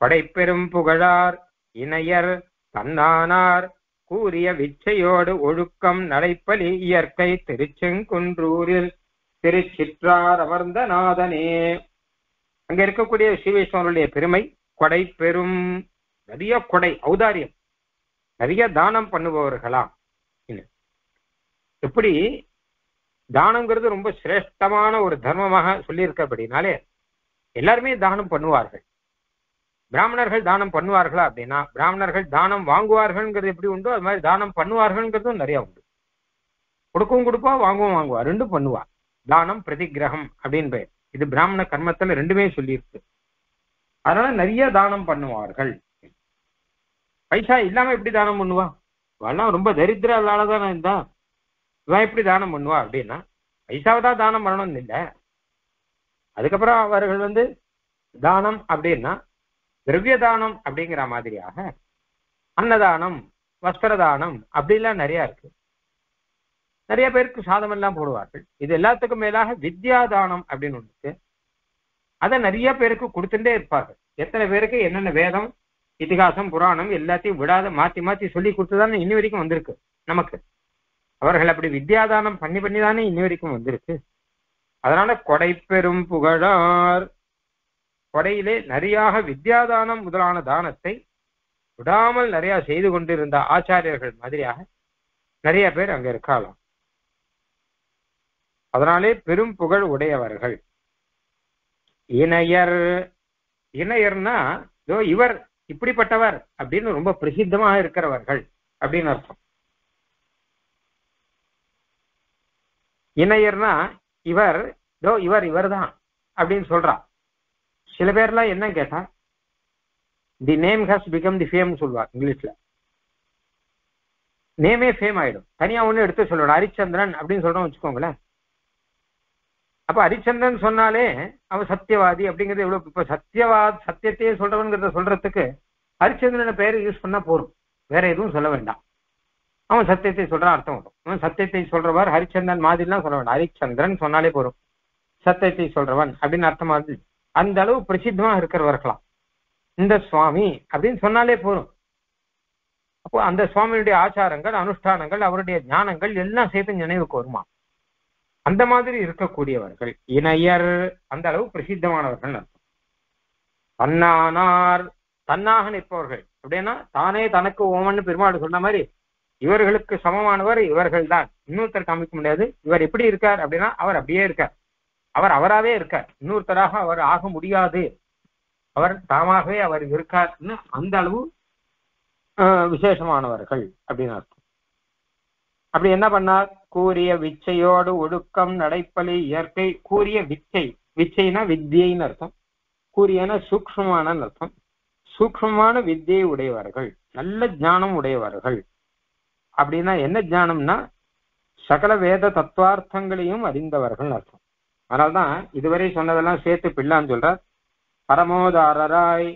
கொடைப்பெரும் புகழார் இணையர் தன்னானார் கூறிய விச்சையோடு ஒழுக்கம் நடைப்பலி இயற்கை திருச்செங்குன்றூரில் திருச்சிற்றார் அமர்ந்த நாதனே. அங்க இருக்கக்கூடிய ஸ்ரீவைஷ்ணவருடைய பெருமை கொடை பெரும், நிறைய கொடை ஔதாரியம், நிறைய தானம் பண்ணுபவர்களாம். எப்படி தானங்கிறது ரொம்ப சிரேஷ்டமான ஒரு தர்மமாக சொல்லியிருக்கபடினாலே எல்லாருமே தானம் பண்ணுவார்கள். பிராமணர்கள் தானம் பண்ணுவார்களா அப்படின்னா, பிராமணர்கள் தானம் வாங்குவார்கள்ங்கிறது எப்படி உண்டோ அது மாதிரி தானம் பண்ணுவார்கள்ங்கிறதும் நிறைய உண்டு. கொடுக்கவும் கொடுப்பா, வாங்கவும் வாங்குவா, ரெண்டும் பண்ணுவா. தானம் பிரதிகிரகம் அப்படின்னு பேர். இது பிராமண கர்மத்துல ரெண்டுமே சொல்லியிருக்கு. அதனால நிறைய தானம் பண்ணுவார்கள். பைசா இல்லாம எப்படி தானம் பண்ணுவா? இவெல்லாம் ரொம்ப தரித்திர ஆளாதான் இருந்தா இவன் எப்படி தானம் பண்ணுவா அப்படின்னா, பைசாவை தான் தானம் பண்ணணும்னு இல்லை. அதுக்கப்புறம் அவர்கள் வந்து தானம் அப்படின்னா திரவிய தானம் அப்படிங்கிற மாதிரியாக அன்னதானம் வஸ்திர தானம் அப்படிலாம் நிறைய இருக்கு. நிறைய பேருக்கு சாதம் எல்லாம் போடுவார்கள். இது எல்லாத்துக்கும் மேலாக வித்யா தானம் அப்படின்னு ஒன்று இருக்கு. அதை நிறைய பேருக்கு கொடுத்துட்டே இருப்பார்கள். எத்தனை பேருக்கு என்னென்ன வேதம் இதிகாசம் புராணம் எல்லாத்தையும் விடாத மாத்தி மாத்தி சொல்லி கொடுத்துதானே இன்னி வரைக்கும் வந்திருக்கு நமக்கு. அவர்கள் அப்படி வித்யாதானம் பண்ணி பண்ணி தானே இன்னி வரைக்கும் வந்திருக்கு. அதனால கொடை பெரும் புகழார், கொடையிலே நிறையாக வித்யாதானம் முதலான தானத்தை விடாமல் நிறைய செய்து கொண்டிருந்த ஆச்சாரியர்கள் மாதிரியாக நிறைய பேர் அங்க இருக்கலாம். அதனாலே பெரும் புகழ் உடையவர்கள். இணையர், இணையர்னா இதோ இவர் இப்படிப்பட்டவர் அப்படின்னு ரொம்ப பிரசித்தமாக இருக்கிறவர்கள் அப்படின்னு அர்த்தம். இணையர்னா இவர் இதோ இவர் இவர் தான் அப்படின்னு சொல்றா. சில பேர்லாம் என்ன கேட்டா, the name has become the fame சொல்லுவா. இங்கிலீஷ்ல நேமே ஃபேம் ஆயிடும். தனியா ஒண்ணு எடுத்து சொல்லணும். ஹரிச்சந்திரன் அப்படின்னு சொல்றோம் வச்சுக்கோங்களேன். அப்ப ஹரிச்சந்திரன் சொன்னாலே அவன் சத்தியவாதி அப்படிங்கிறது எவ்வளவு. இப்ப சத்தியவாத சத்தியத்தையே சொல்றவன்கிறத சொல்றதுக்கு ஹரிச்சந்திரன் பேரை யூஸ் பண்ணா போதும், வேற எதுவும் சொல்ல வேண்டாம். அவன் சத்தியத்தை சொல்றான் அர்த்தம் வரும். அவன் சத்தியத்தை சொல்றவர் ஹரிச்சந்திரன் மாதிரிலாம் சொல்ல வேண்டாம். ஹரிச்சந்திரன் சொன்னாலே போதும், சத்தியத்தை சொல்றவன் அப்படின்னு அர்த்தமா இருந்து அந்த அளவு பிரசித்தமா இருக்கிறவர்களாம். இந்த சுவாமி அப்படின்னு சொன்னாலே போதும். அப்போ அந்த சுவாமியுடைய ஆச்சாரங்கள் அனுஷ்டானங்கள் அவருடைய ஞானங்கள் எல்லாம் சேர்த்து நினைவுக்கு வருமா, அந்த மாதிரி இருக்கக்கூடியவர்கள் இணையர். அந்த அளவு பிரசித்தமானவர்கள் அர்த்தம். தன்னானார், தன்னாக நிற்பவர்கள் அப்படின்னா தானே தனக்கு ஓமன்னு பெருமாள் சொன்ன மாதிரி இவர்களுக்கு சமமானவர் இவர்கள் தான். இன்னொருத்தர் காமிக்க முடியாது. இவர் எப்படி இருக்கார் அப்படின்னா அவர் அப்படியே இருக்கார், அவர் அவராகவே இருக்கார். இன்னொருத்தராக அவர் ஆக முடியாது, அவர் தாமாகவே அவர் இருக்கார்னு அந்த அளவு விசேஷமானவர்கள் அப்படின்னு அர்த்தம். அப்படி என்ன பண்ணார்? கூறிய விச்சையோடு ஒழுக்கம் நடைப்பலி இயற்கை. கூறிய விச்சை, விச்சைனா வித்தியைன்னு அர்த்தம், கூறியனா சூக்ஷ்மமான அர்த்தம். சூக்ஷ்மமான வித்தியை உடையவர்கள், நல்ல ஞானம் உடையவர்கள். அப்படின்னா என்ன ஞானம்னா சகல வேத தத்துவார்த்தங்களையும் அறிந்தவர்கள் அர்த்தம். அதனால்தான் இதுவரை சொன்னதெல்லாம் சேர்த்து பிள்ளான்னு சொல்றார். பரமோதாரராய்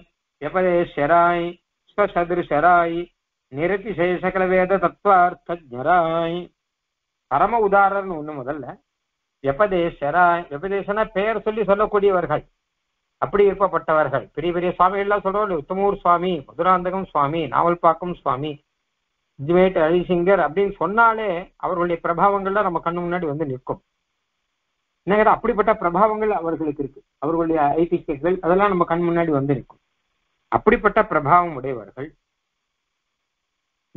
எபதேஷராய் ஸ்வசதிருஷராய் நிரதிசேஷகல வேத தத்துவார்த்தராய். பரம உதாரர்னு ஒண்ணு முதல்ல, எபதேசராய், எபதேசனா பெயர் சொல்லி சொல்லக்கூடியவர்கள், அப்படி இருப்பப்பட்டவர்கள். பெரிய பெரிய சுவாமி எல்லாம் சொல்றோம், உத்தமூர் சுவாமி, மதுராந்தகம் சுவாமி, நாவல்பாக்கம் சுவாமி, ஜிவேட் ஹரிசிங்கர் அப்படின்னு சொன்னாலே அவருடைய பிரபாவங்கள்லாம் நம்ம கண்ணு முன்னாடி வந்து நிற்கும். என்னங்கிற அப்படிப்பட்ட பிரபாவங்கள் அவர்களுக்கு இருக்கு. அவர்களுடைய ஐதிஹ்யங்கள் அதெல்லாம் நம்ம கண் முன்னாடி வந்து நிற்கும். அப்படிப்பட்ட பிரபாவம் உடையவர்கள்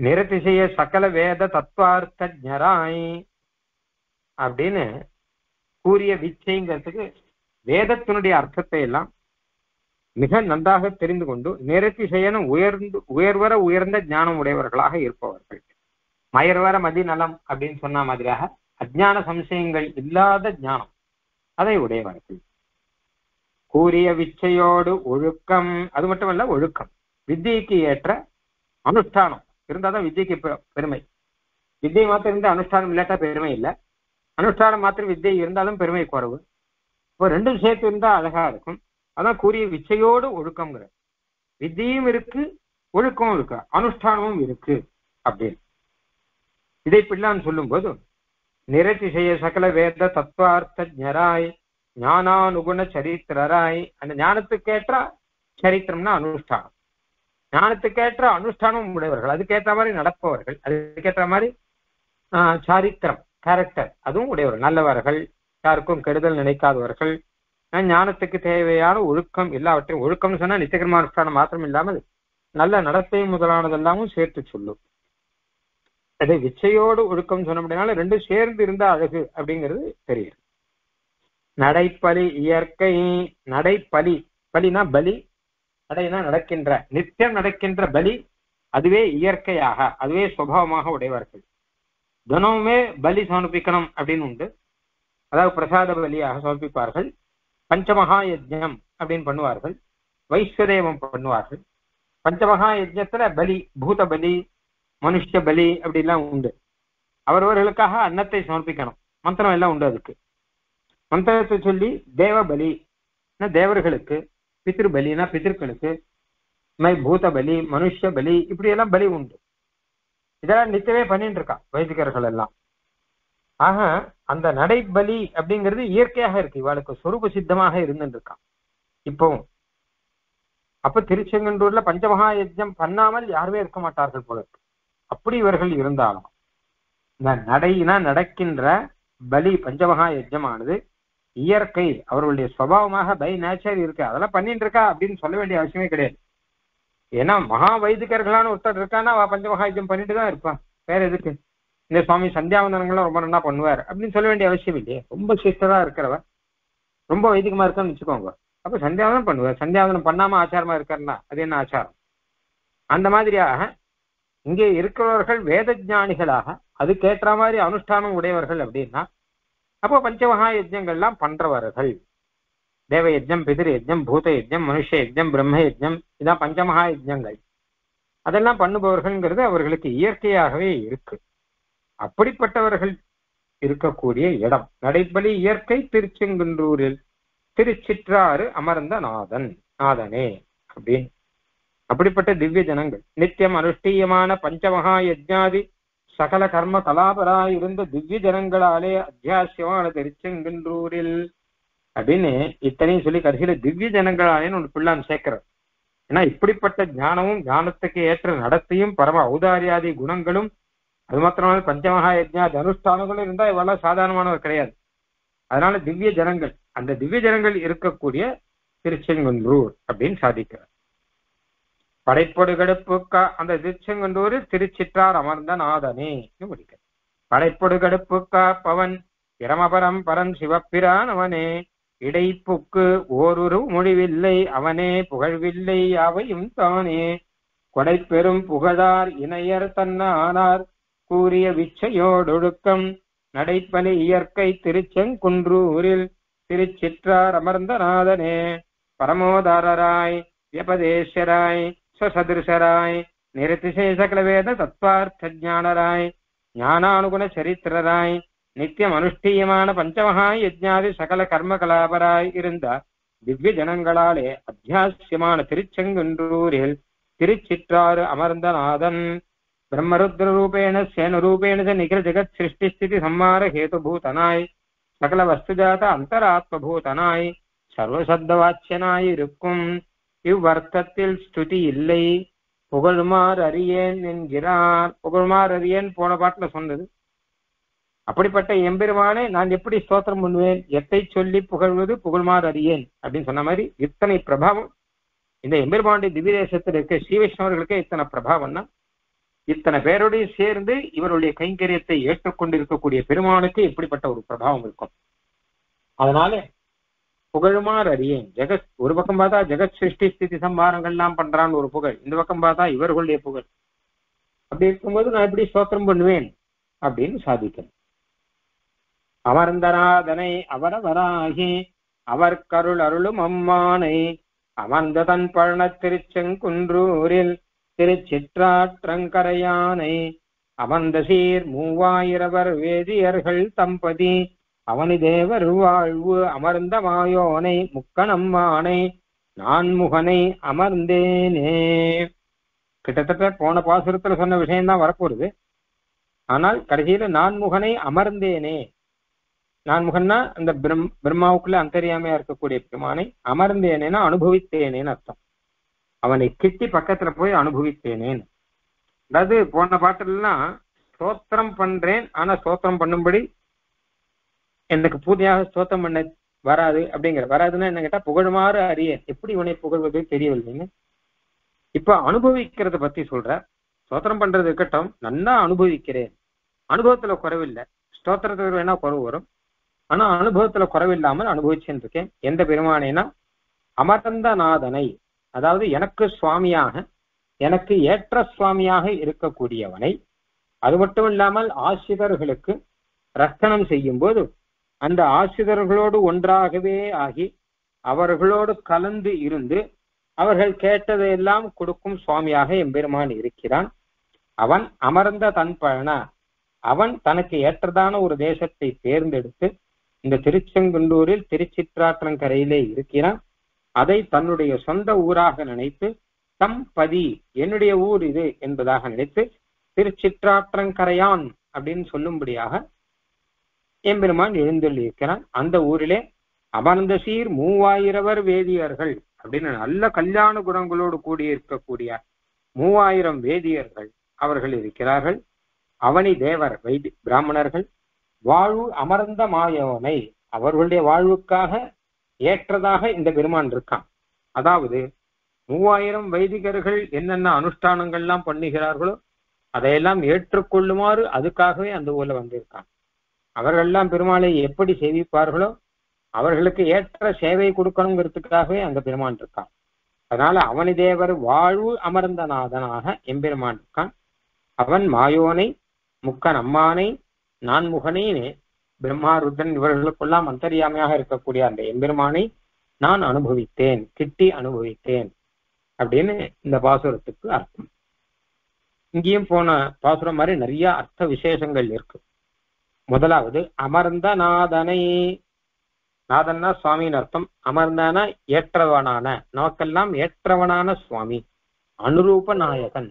நிரதிசய சகல வேத தத்துவார்த்த ஜராய் அப்படின்னு கூறிய விச்சைங்கிறதுக்கு வேதத்தினுடைய அர்த்தத்தை எல்லாம் மிக நன்றாக தெரிந்து கொண்டு நிரதிசயன உயர்ந்து உயர்வர உயர்ந்த ஞானம் உடையவர்களாக இருப்பவர்கள். மயர்வர மதி நலம் அப்படின்னு சொன்ன மாதிரியாக அஜ்ஞான சம்சயங்கள் இல்லாத ஞானம் அதை உடையவர்கள். கூறிய விச்சையோடு ஒழுக்கம், அது மட்டுமல்ல ஒழுக்கம் வித்தியைக்கு ஏற்ற அனுஷ்டானம் இருந்தாதான் வித்தியைக்கு பெருமை. வித்தியை மாத்திரம் இருந்தால் அனுஷ்டானம் இல்லாட்டா பெருமை இல்லை, அனுஷ்டானம் மாத்திரம் வித்தியை இருந்தாலும் பெருமை குறவு. இப்போ ரெண்டும் சேர்த்து இருந்தால் அழகா இருக்கும். அதான் கூறிய விச்சையோடு ஒழுக்கம்ங்கிற வித்தியும் இருக்கு ஒழுக்கமும் இருக்கு அனுஷ்டானமும் இருக்கு அப்படின்னு இதை பிள்ளான்னு சொல்லும் போது நிரதிசய சகல வேத தத்துவார்த்த ஜராய் ஞானானுகுண சரித்திரராய் அந்த ஞானத்துக்கேற்ற சரித்திரம்னா அனுஷ்டானம், ஞானத்துக்கேற்ற அனுஷ்டானம் உடையவர்கள், அதுக்கேற்ற மாதிரி நடப்பவர்கள், அதுக்கேற்ற மாதிரி சாரித்திரம் கேரக்டர் அதுவும் உடையவர்கள், நல்லவர்கள், யாருக்கும் கெடுதல் நினைக்காதவர்கள், ஞானத்துக்கு தேவையான ஒழுக்கம் எல்லாவற்றையும். ஒழுக்கம்னு சொன்னா நித்தியகர்மானுஷ்டானம் மாத்திரம் இல்லாமல் நல்ல நடத்தை முதலானதெல்லாமும் சேர்த்து சொல்லும். அதை விச்சையோடு ஒழுக்கம் சொன்ன அப்படின்னால ரெண்டும் சேர்ந்து இருந்தா அழகு அப்படிங்கிறது தெரியுது. நடைப்பலி இயற்கை நடைப்பலி, பலினா பலி, நடைனா நடக்கின்ற, நித்தியம் நடக்கின்ற பலி அதுவே இயற்கையாக அதுவே சுபாவமாக உடையவர்கள். தினமுமே பலி சமர்ப்பிக்கணும் அப்படின்னு உண்டு, அதாவது பிரசாத பலியாக சமர்ப்பிப்பார்கள், பஞ்சமகா யஜ்ஞம் அப்படின்னு பண்ணுவார்கள், வைஸ்வதேவம் பண்ணுவார்கள். பஞ்சமகா யஜ்ஞத்துல பலி பூத பலி மனுஷ பலி அப்படிலாம் உண்டு. அவரவர்களுக்காக அன்னத்தை சமர்ப்பிக்கணும், மந்திரம் எல்லாம் உண்டு, அதுக்கு மந்திரத்தை சொல்லி தேவ பலினா தேவர்களுக்கு, பித்ரு பலினா பித்திருக்களுக்கு, பூத பலி மனுஷ பலி இப்படியெல்லாம் பலி உண்டு. இதெல்லாம் நித்தவே பண்ணிட்டு இருக்கா வைதிகர்கள் எல்லாம். ஆக அந்த நடைபலி அப்படிங்கிறது இயற்கையாக இருக்கு, இவளுக்கு சொரூப சித்தமாக இருந்துட்டு இருக்கான் இப்பவும். அப்ப திருச்செங்கண்டூர்ல பஞ்சமகா யஜ்ஞம் பண்ணாமல் யாருமே இருக்க மாட்டார்கள் போல இருக்கு. அப்படி இவர்கள் இருந்தாலும் இந்த நடையினா நடக்கின்ற பலி பஞ்சமகா யஜ்ஞமானது இயற்கை அவர்களுடைய சுபாவமாக பை நேச்சர் இருக்கு, அதெல்லாம் பண்ணிட்டு இருக்கா அப்படின்னு சொல்ல வேண்டிய அவசியமே கிடையாது. ஏன்னா மகா வைதிகர்களான ஒருத்தர் இருக்கான்னா பஞ்சமகா யஜ்ஞம் பண்ணிட்டு தான் இருப்பான், வேற எதுக்கு? இந்த சுவாமி சந்தியாவந்தனங்களும் ரொம்ப நல்லா பண்ணுவார் அப்படின்னு சொல்ல வேண்டிய அவசியம் இல்லையே. ரொம்ப சிஸ்டரா இருக்கிறவர் ரொம்ப வைதிகமா இருக்கான்னு வச்சுக்கோங்க, அப்ப சந்தியாவதனம் பண்ணுவார். சந்தியாவதனம் பண்ணாம ஆச்சாரமா இருக்காருன்னா அது என்ன ஆச்சாரம்? அந்த மாதிரியாக இங்கே இருக்கிறவர்கள் வேத ஞானிகளாக அதுக்கேற்ற மாதிரி அனுஷ்டானம் உடையவர்கள் அப்படின்னா அப்போ பஞ்சமகா யஜ்ஞங்கள்லாம் பண்றவர்கள். தேவ யஜ்ஞம் பிதிரு யஜ்ஞம் பூத யஜ்ஞம் மனுஷ யஜ்ஞம் பிரம்ம யஜ்ஞம் இதான் பஞ்சமகா யஜ்ஞங்கள், அதெல்லாம் பண்ணுபவர்கள்ங்கிறது அவர்களுக்கு இயற்கையாகவே இருக்கு. அப்படிப்பட்டவர்கள் இருக்கக்கூடிய இடம் நடைபலி இயற்கை திருச்செங்குன்றூரில் திருச்சிற்றாறு அமர்ந்த நாதன் நாதனே அப்படின்னு அப்படிப்பட்ட திவ்ய ஜனங்கள் நித்தியம் அனுஷ்டீயமான பஞ்சமகா யஜ்ஞாதி சகல கர்ம கலாபராய் இருந்த திவ்ய ஜனங்களாலே அத்தியாசியமான திருச்செங்கன்றூரில் அப்படின்னு இத்தனையும் சொல்லி கடைசியில திவ்ய ஜனங்களாலேன்னு ஒன்று பிள்ளான் சேர்க்கிறார். ஏன்னா இப்படிப்பட்ட ஞானமும் ஞானத்துக்கு ஏற்ற நடத்தையும் பரம ஔதாரியாதி குணங்களும் அது மாத்திரமல்ல பஞ்சமகா யஜ்ஞாதி அனுஷ்டானங்களும் இருந்தா இவெல்லாம் சாதாரணமானவர் கிடையாது. அதனால திவ்ய ஜனங்கள் அந்த திவ்ய ஜனங்கள் இருக்கக்கூடிய திருச்செங்கன்றூர் அப்படின்னு சாதிக்கிறார். படைப்படுகடுப்புக்கா அந்த திருச்செங்கன்றூர் திருச்சிற்றார் அமர்ந்த நாதனே முடிக்க படைப்படுகடுப்புக்கா பவன் பிரமபரம் பரம் சிவப்பிரான் அவனே இடைப்புக்கு ஓரொரு முடிவில்லை அவனே புகழ்வில்லை யாவையும் தானே கொடைப்பெரும் புகழார் இணையர் தன்ன ஆனார் கூறிய விச்சையோடொழுக்கம் நடைப்பலி இயற்கை திருச்செங்குன்றூரில் திருச்சிற்றார் அமர்ந்த நாதனே பரமோதாரராய் வியபதேசராய் சதிருஷராய் நிரதிசய சகலவேத தத்வார்த்த ஜானராய் ஞானானுகுண சரித்திரராய் நித்தியம் அனுஷ்டீயமான பஞ்சமகா யஜ்ஞாதி சகல கர்ம கலாபராய் இருந்த திவ்ய ஜனங்களாலே அத்தியாசியமான திருச்செங்குன்றூரில் திருச்சிற்றாறு அமர்ந்த நாதன் பிரம்மருத்ர ரூபேண சேன ரூபேண நிகர ஜெகத் சிருஷ்டி ஸ்திதி சம்மார ஹேதுபூதனாய் சகல வஸ்துஜாத அந்தராத்மபூதனாய் சர்வசப்தவாச்சியனாய் இருக்கும் இவ்வர்த்தத்தில் ஸ்துதி இல்லை புகழ்மார் அரியேன் என்கிறார். புகழ்மார் அரியேன் போன பாட்டுல சொன்னது. அப்படிப்பட்ட எம்பெருமானே நான் எப்படி ஸ்தோத்திரம் பண்ணுவேன், எத்தை சொல்லி புகழ்வது புகழ்மார் அரியேன் அப்படின்னு சொன்ன மாதிரி இத்தனை பிரபாவம் இந்த எம்பெருமானுடைய திவ்ய தேசத்தில் இருக்க ஸ்ரீ வைஷ்ணவர்களுக்கே இத்தனை பிரபாவம்னா இத்தனை பேரோடைய சேர்ந்து இவருடைய கைங்கரியத்தை ஏற்றுக்கொண்டிருக்கக்கூடிய பெருமானுக்கு எப்படிப்பட்ட ஒரு பிரபாவம் இருக்கும். அதனால புகழுமார் அறியேன். ஜெகத் ஒரு பக்கம் பார்த்தா ஜெகத் சிருஷ்டி ஸ்திதி சம்பாரங்கள்லாம் பண்றான்னு ஒரு புகழ், இந்த பக்கம் பார்த்தா இவர்களுடைய புகழ். அப்படி இருக்கும்போது நான் எப்படி ஸ்தோத்திரம் பண்ணுவேன் அப்படின்னு சாதிக்கணும். அமர்ந்தராதனை அவரவராகி அவர் கருள் அருளும் அம்மானை அமர்ந்த தன் பழன திருச்செங்குன்றூரில் திருச்சிற்றாற்றங்கரையானை அமர்ந்த சீர் மூவாயிரவர் வேதியர்கள் தம்பதி அவனி தேவர் வாழ்வு அமர்ந்த மாயோனை முக்கணம்மானை நான் முகனை அமர்ந்தேனே. கிட்டத்தட்ட போன பாசுரத்துல சொன்ன விஷயம்தான் வரப்போறது. ஆனால் கடைசியில நான் முகனை அமர்ந்தேனே, நான் முகன்னா அந்த பிரம் பிரம்மாவுக்குள்ள அந்தரியாமையா இருக்கக்கூடிய பெருமானை, அமர்ந்தேனேன்னா அனுபவித்தேனேன்னு அர்த்தம். அவனை கிட்டி பக்கத்துல போய் அனுபவித்தேனேன்னு. அதாவது போன பாட்டுலாம் ஸ்தோத்திரம் பண்றேன், ஆனா ஸ்தோத்திரம் பண்ணும்படி எனக்கு பூர்த்தியாக ஸ்தோத்திரம் பண்ண வராது. அப்படிங்கிற வராதுன்னா என்ன கேட்டா புகழுமாறு அறியேன், எப்படி இவனை புகழ்வது தெரியவில்லைன்னு. இப்ப அனுபவிக்கிறத பத்தி சொல்ற. ஸ்தோத்திரம் பண்றது இருக்கட்டும், நல்லா அனுபவிக்கிறேன், அனுபவத்துல குறைவில்லை. ஸ்தோத்திரத்துக்கு வேணா குறவு வரும், ஆனா அனுபவத்துல குறைவில்லாமல் அனுபவிச்சுன்னு இருக்கேன். எந்த பெருமானேனா அமர்ந்த நாதனை, அதாவது எனக்கு சுவாமியாக, எனக்கு ஏற்ற சுவாமியாக இருக்கக்கூடியவனை. அது மட்டும் இல்லாமல் ஆசிரியர்களுக்கு ரத்தனம் செய்யும் போது அந்த ஆசிரியர்களோடு ஒன்றாகவே ஆகி அவர்களோடு கலந்து இருந்து அவர்கள் கேட்டதையெல்லாம் கொடுக்கும் சுவாமியாக எம்பெருமான் இருக்கிறான். அவன் அமர்ந்த தன் பழனா, அவன் தனக்கு ஏற்றதான ஒரு தேசத்தை தேர்ந்தெடுத்து இந்த திருச்செங்குன்றூரில் திருச்சிற்றாற்றங்கரையிலே இருக்கிறான். அதை தன்னுடைய சொந்த ஊராக நினைத்து, தம்பதி என்னுடைய ஊர் இது என்பதாக நினைத்து திருச்சிற்றாற்றங்கரையான் அப்படின்னு சொல்லும்படியாக எம்பெருமான் எழுந்தள்ளியிருக்கிறான். அந்த ஊரிலே அமர்ந்த சீர் மூவாயிரவர் வேதியர்கள் அப்படின்னு நல்ல கல்யாண குணங்களோடு கூடியிருக்கக்கூடிய மூவாயிரம் வேதியர்கள் அவர்கள் இருக்கிறார்கள். அவனி தேவர் வைதி பிராமணர்கள் வாழ்வு அமர்ந்த மாயோனை, அவர்களுடைய வாழ்வுக்காக ஏற்றதாக இந்த பெருமான் இருக்கான். அதாவது மூவாயிரம் வைதிகர்கள் என்னென்ன அனுஷ்டானங்கள்லாம் பண்ணுகிறார்களோ அதையெல்லாம் ஏற்றுக்கொள்ளுமாறு அதுக்காகவே அந்த ஊர்ல வந்திருக்கான். அவர்களெல்லாம் பெருமாளை எப்படி சேவிப்பார்களோ அவர்களுக்கு ஏற்ற சேவை கொடுக்கணுங்கிறதுக்காகவே அந்த பெருமான் இருக்கான். அதனால அவனி தேவர் வாழ்வு அமர்ந்தநாதனாக எம்பெருமான் இருக்கான். அவன் மாயோனை முக்கன் அம்மானை நான் முகனேனே, பிரம்மா ருத்ரன் இவர்களுக்கெல்லாம் அந்தரியாமையாக இருக்கக்கூடிய அந்த எம்பெருமானை நான் அனுபவித்தேன், கிட்டி அனுபவித்தேன் அப்படின்னு இந்த பாசுரத்துக்கு அர்த்தம். இங்கேயும் போன பாசுரம் மாதிரி நிறைய அர்த்த விசேஷங்கள் இருக்கு. முதலாவது அமர்ந்த நாதனை, நாதன்னா சுவாமின்னு அர்த்தம். அமர்ந்தானா ஏற்றவனான, நமக்கெல்லாம் ஏற்றவனான சுவாமி, அனுரூப நாயகன்.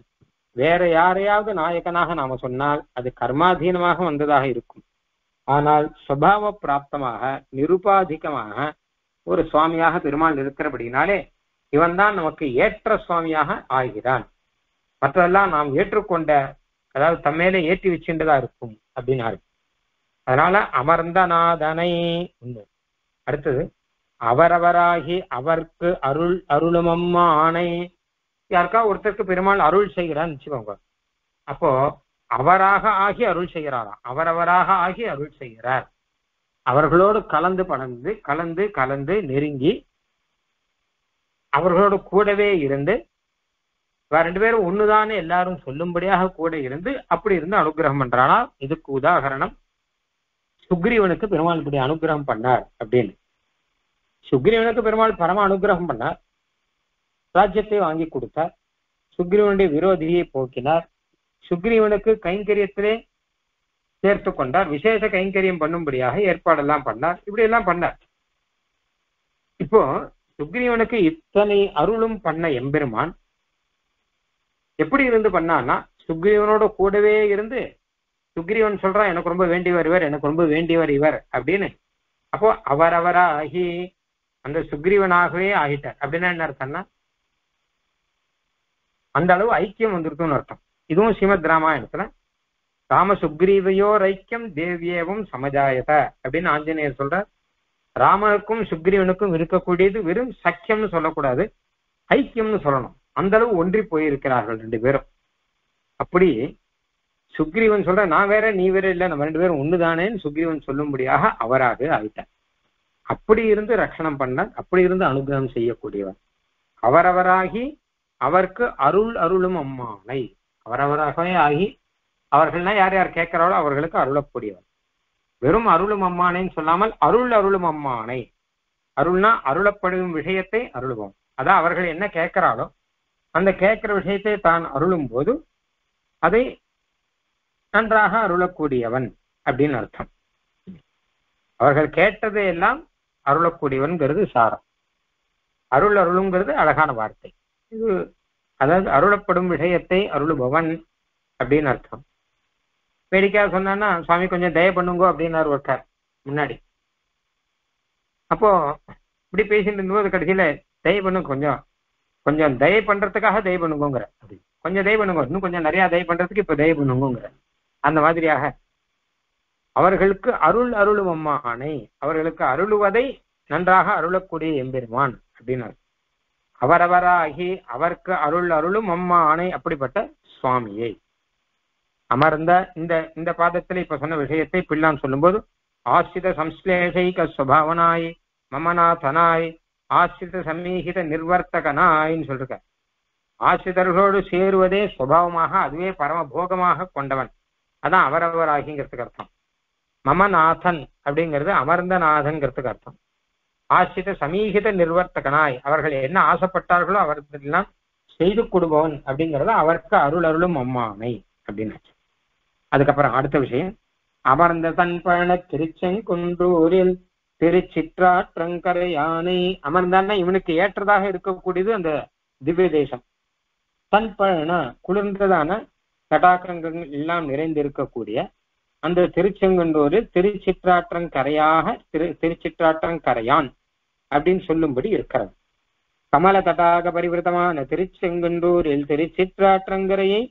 வேற யாரையாவது நாயகனாக நாம சொன்னால் அது கர்மாதீனமாக வந்ததாக இருக்கும். ஆனால் சுபாவ பிராப்தமாக நிருபாதிகமாக ஒரு சுவாமியாக பெருமாள் இருக்கிறபடினாலே இவன் தான் நமக்கு ஏற்ற சுவாமியாக ஆகிறான். மற்றெல்லாம் நாம் ஏற்றுக்கொண்ட, அதாவது தம்மேலே ஏற்றி வச்சுன்றதா இருக்கும் அப்படின்னாரு. அதனால அமர்ந்த நாதனை. அடுத்தது அவரவராகி அவர்க்கு அருள் அருளுமம்மா ஆணை. யாருக்கா ஒருத்தருக்கு பெருமாள் அருள் செய்கிறான்னு வச்சுக்கோங்க. அப்போ அவராக ஆகி அருள் செய்கிறாராம், அவரவராக ஆகி அருள் செய்கிறார். அவர்களோடு கலந்து படந்து கலந்து கலந்து நெருங்கி அவர்களோடு கூடவே இருந்து, வேற ரெண்டு பேரும் ஒண்ணுதானே எல்லாரும் சொல்லும்படியாக கூட இருந்து அப்படி இருந்து அனுகிரகம் பண்றானா. இதுக்கு உதாகரணம் சுக்ரீவனுக்கு பெருமாள் இப்படி அனுகிரகம் பண்ணார் அப்படின்னு. சுக்ரீவனுக்கு பெருமாள் பரம அனுகிரகம் பண்ணார், ராஜ்யத்தை வாங்கி கொடுத்தார், சுக்ரீவனுடைய விரோதியை போக்கினார், சுக்ரீவனுக்கு கைங்கரியத்திலே சேர்த்து கொண்டார், விசேஷ கைங்கரியம் பண்ணும்படியாக ஏற்பாடெல்லாம் பண்ணார், இப்படி எல்லாம் பண்ணார். இப்போ சுக்ரீவனுக்கு இத்தனை அருளும் பண்ண எம்பெருமான் எப்படி இருந்து பண்ணான்னா சுக்ரீவனோட கூடவே இருந்து, சுக்ரீவன் சொல்றான் எனக்கு ரொம்ப வேண்டியவர் இவர், எனக்கு ரொம்ப வேண்டியவர் இவர் அப்படின்னு. அப்போ அவரவரா ஆகி அந்த சுக்ரீவனாகவே ஆகிட்டார். அப்படின்னா என்ன அர்த்தம்னா அந்த அளவு ஐக்கியம் வந்துருதுன்னு அர்த்தம். இதுவும் ஸ்ரீமத் ராமாயணத்துல ராம சுக்ரீவையோர் ஐக்கியம் தேவியேவும் சமஜாயத அப்படின்னு ஆஞ்சநேயர் சொல்றார். ராமனுக்கும் சுக்ரீவனுக்கும் இருக்கக்கூடியது வெறும் சக்கியம்னு சொல்லக்கூடாது, ஐக்கியம்னு சொல்லணும். அந்த அளவு ஒன்றி போயிருக்கிறார்கள் ரெண்டு பேரும். அப்படி சுக்ரீவன் சொல்ற நான் வேற நீ வேற இல்லை, நம்ம ரெண்டு பேரும் ஒண்ணுதானேன்னு சுக்ரீவன் சொல்லும்படியாக அவராக ஆயிட்டார். அப்படி இருந்து ரட்சணம் பண்ணார், அப்படி இருந்து அனுகிரகம் செய்யக்கூடியவர். அவரவராகி அவருக்கு அருள் அருளும் அம்மானை, அவரவராகவே ஆகி அவர்கள்னா யார் யார் கேட்கிறாரோ அவர்களுக்கு அருளக்கூடியவர். வெறும் அருளும் அம்மானைன்னு சொல்லாமல் அருள் அருளும் அம்மானை, அருள்னா அருளப்படும் விஷயத்தை அருளுவோம். அதான் அவர்கள் என்ன கேட்கிறாரோ அந்த கேட்கிற விஷயத்தை தான் அருளும் போது அதை நன்றாக அருளக்கூடியவன் அப்படின்னு அர்த்தம். அவர்கள் கேட்டதை எல்லாம் அருளக்கூடியவன்கிறது சாரம். அருள் அருளுங்கிறது அழகான வார்த்தை. இது அதாவது அருளப்படும் விஷயத்தை அருளுபவன் அப்படின்னு அர்த்தம். வேடிக்கையா சொன்னா சுவாமி கொஞ்சம் தய பண்ணுங்க அப்படின்னாரு ஒருக்கார் முன்னாடி. அப்போ இப்படி பேசிட்டு இருந்தபோது கடைசியில தய பண்ணுங்க, கொஞ்சம் கொஞ்சம் தய பண்றதுக்காக தய பண்ணுங்கிற, அப்படி கொஞ்சம் தய பண்ணுங்க, இன்னும் கொஞ்சம் நிறைய தய பண்றதுக்கு இப்ப தய பண்ணுங்கிற, அந்த மாதிரியாக அவர்களுக்கு அருள் அருளும் அம்மா ஆணை, அவர்களுக்கு அருளுவதை நன்றாக அருளக்கூடிய எம்பெருமான் அப்படின்னாரு. அவரவராகி அவருக்கு அருள் அருளும் அம்மா ஆணை அப்படிப்பட்ட சுவாமியை அமர்ந்த இந்த இந்த பாதத்துல இப்ப சொன்ன விஷயத்தை பிள்ளான் சொல்லும்போது ஆசிரித சம்ஸ்லேஷைக சுபாவனாய் மமநாதனாய் ஆசிரித சமீகித நிர்வர்த்தகனாயின்னு சொல்லிருக்க. ஆசிரிதர்களோடு சேருவதே சுபாவமாக அதுவே பரமபோகமாக கொண்டவன். அதான் அவரவராகிங்கிறதுக்கு அர்த்தம். மமநாதன் அப்படிங்கிறது அமர்ந்தநாதன்கிறதுக்கு அர்த்தம். ஆசிரித சமீகித நிர்வர்த்தகனாய் அவர்கள் என்ன ஆசைப்பட்டார்களோ அவர்களுக்கெல்லாம் செய்து கொடுபவன் அப்படிங்கிறது அவருக்கு அருள் அருளும் அம்மானை அப்படின்னாச்சு. அதுக்கப்புறம் அடுத்த விஷயம் அமர்ந்த தன்பழன திருச்செங்குன்றூரில் திருச்சிற்றாற்றங்கரை யானை. அமர்ந்தான்னா இவனுக்கு ஏற்றதாக இருக்கக்கூடியது அந்த திவ்ய தேசம். தன்பழன குளிர்ந்ததான தடாக்கங்கள் எல்லாம் நிறைந்திருக்கக்கூடிய அந்த திருச்செங்குன்றூரில் திருச்சிற்றாற்றங்கரையாக திரு திருச்சிற்றாற்றங்கரையான் அப்படின்னு சொல்லும்படி இருக்கிறது. கமல தடாக பரிவிருத்தமான திருச்செங்குன்றூரில் திருச்சிற்றாற்றங்கரையை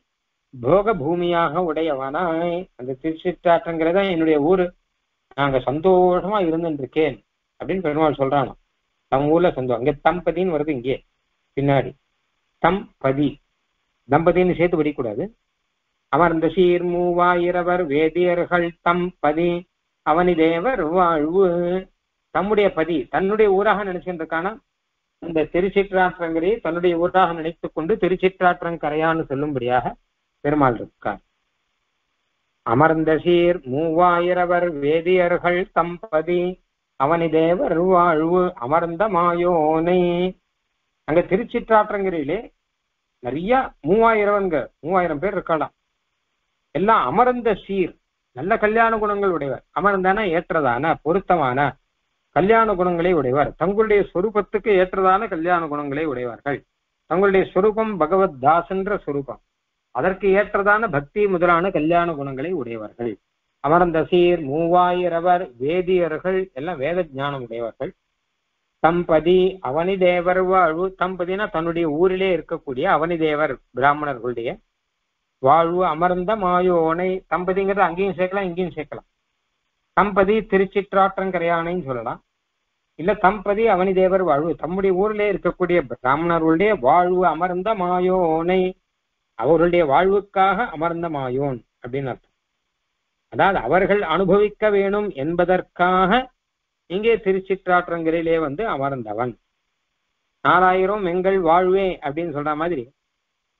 போக பூமியாக உடையவனாய். அந்த திருச்சிற்றாற்றங்கிறத என்னுடைய ஊரு, நாங்க சந்தோஷமா இருந்துருக்கேன் அப்படின்னு பெருமாள் சொல்றானோ. தம் ஊர்ல சந்தோஷம். அங்கே தம்பதின்னு வருது, இங்கே பின்னாடி தம்பதி, தம்பதின்னு சேர்த்து படிக்கூடாது. அமர்ந்த சீர் மூவாயிரவர் வேதியர்கள் தம்பதி அவனிதேவர் வாழ்வு. தம்முடைய பதி தன்னுடைய ஊராக நினைச்சிருக்கான இந்த திருச்சிற்றாற்றங்கரையை தன்னுடைய ஊராக நினைத்து கொண்டு திருச்சிற்றாற்றங்கரையான்னு சொல்லும்படியாக பெருமாள் இருக்கார். அமர்ந்த சீர் மூவாயிரவர் வேதியர்கள் தம்பதி அவனிதேவர் வாழ்வு அமர்ந்த மாயோனை. அங்க திருச்சிற்றாற்றங்கரையிலே நிறைய மூவாயிரவன்க மூவாயிரம் பேர் இருக்கலாம். எல்லாம் அமர்ந்த சீர், நல்ல கல்யாண குணங்கள் உடையவர். அமர்ந்தான ஏற்றதான பொருத்தமான கல்யாண குணங்களை உடையவர். தங்களுடைய சொரூபத்துக்கு ஏற்றதான கல்யாண குணங்களை உடையவர்கள். தங்களுடைய சொரூபம் பகவத் தாசன்ற சொரூபம், அதற்கு ஏற்றதான பக்தி முதலான கல்யாண குணங்களை உடையவர்கள். அமர்ந்த சீர் மூவாயிரவர் வேதியர்கள் எல்லாம் வேத ஞானம் உடையவர்கள். தம்பதி அவனிதேவர் வாழ்வு. தம்பதினா தன்னுடைய ஊரிலே இருக்கக்கூடிய அவனிதேவர் பிராமணர்களுடைய வாழ்வு அமர்ந்த மாயோனை. தம்பதிங்கிறது அங்கேயும் சேர்க்கலாம் இங்கேயும் சேர்க்கலாம். தம்பதி திருச்சிற்றாற்றங்கரையானைன்னு சொல்லலாம், இல்ல தம்பதி அவனிதேவர் வாழ்வு தம்முடைய ஊரிலே இருக்கக்கூடிய பிராமணர்களுடைய வாழ்வு அமர்ந்த மாயோனை. அவர்களுடைய வாழ்வுக்காக அமர்ந்த மாயோன் அப்படின்னு அர்த்தம். அதாவது அவர்கள் அனுபவிக்க வேணும் என்பதற்காக இங்கே திருச்சிற்றாற்றங்கரையிலே வந்து அமர்ந்தவன். நாலாயிரம் எங்கள் வாழ்வே அப்படின்னு சொல்ற மாதிரி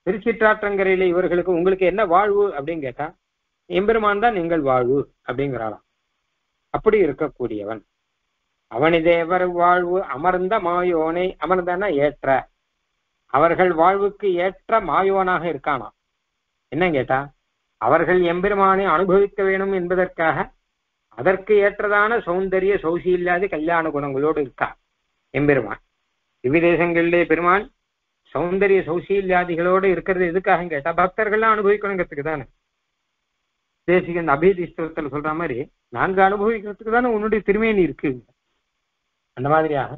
திருச்சிற்றாற்றங்கரையில இவர்களுக்கு உங்களுக்கு என்ன வாழ்வு அப்படின்னு கேட்டா எம்பெருமான் தான் எங்கள் வாழ்வு அப்படிங்கிறாளாம். அப்படி இருக்கக்கூடியவன் அவனிதேவர் வாழ்வு அமர்ந்த மாயோனை. அமர்ந்தானா ஏற்ற, அவர்கள் வாழ்வுக்கு ஏற்ற மாயோனாக இருக்கானா. என்ன கேட்டா அவர்கள் எம்பெருமானை அனுபவிக்க வேணும் என்பதற்காக அதற்கு ஏற்றதான சௌந்தரிய சௌசி இல்லாத கல்யாண குணங்களோடு இருக்கா எம்பெருமான். திவ்விதேசங்களிலே பெருமான் சௌந்தரிய சௌசி இல்லாதிகளோடு இருக்கிறது எதுக்காக கேட்டா பக்தர்கள்லாம் அனுபவிக்கணுங்கிறதுக்கு தானே. தேசிக அபிதிஷ்டத்துல சொல்ற மாதிரி நான்கு அனுபவிக்கிறதுக்கு தானே உன்னுடைய திருமேனி இருக்கு. அந்த மாதிரியாக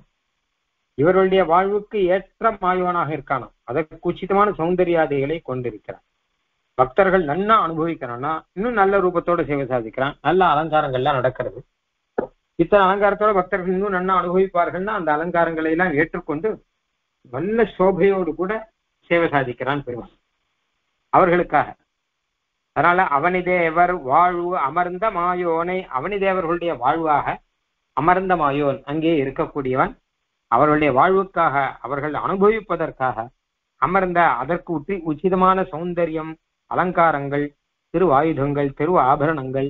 இவர்களுடைய வாழ்வுக்கு ஏற்ற மாயவனாக இருக்கானாம். அதற்குச்சிதமான சௌந்தரியாதைகளை கொண்டிருக்கிறான். பக்தர்கள் நல்லா அனுபவிக்கிறான்னா இன்னும் நல்ல ரூபத்தோட சேவை சாதிக்கிறான். நல்ல அலங்காரங்கள்லாம் நடக்கிறது. இத்தனை அலங்காரத்தோட பக்தர்கள் இன்னும் நல்லா அனுபவிப்பார்கள்னா அந்த அலங்காரங்களை எல்லாம் ஏற்றுக்கொண்டு நல்ல சோபையோடு கூட சேவை சாதிக்கிறான் பெருமாள் அவர்களுக்காக. அதனால அவனிதேவர் வாழ்வு அமர்ந்த மாயோனை, அவனிதேவர்களுடைய வாழ்வாக அமர்ந்த மாயோன் அங்கே இருக்கக்கூடியவன், அவர்களுடைய வாழ்வுக்காக அவர்கள் அனுபவிப்பதற்காக அமர்ந்த அதற்கு உச்சி உச்சிதமான சௌந்தரியம், அலங்காரங்கள், திரு ஆயுதங்கள், திரு ஆபரணங்கள்,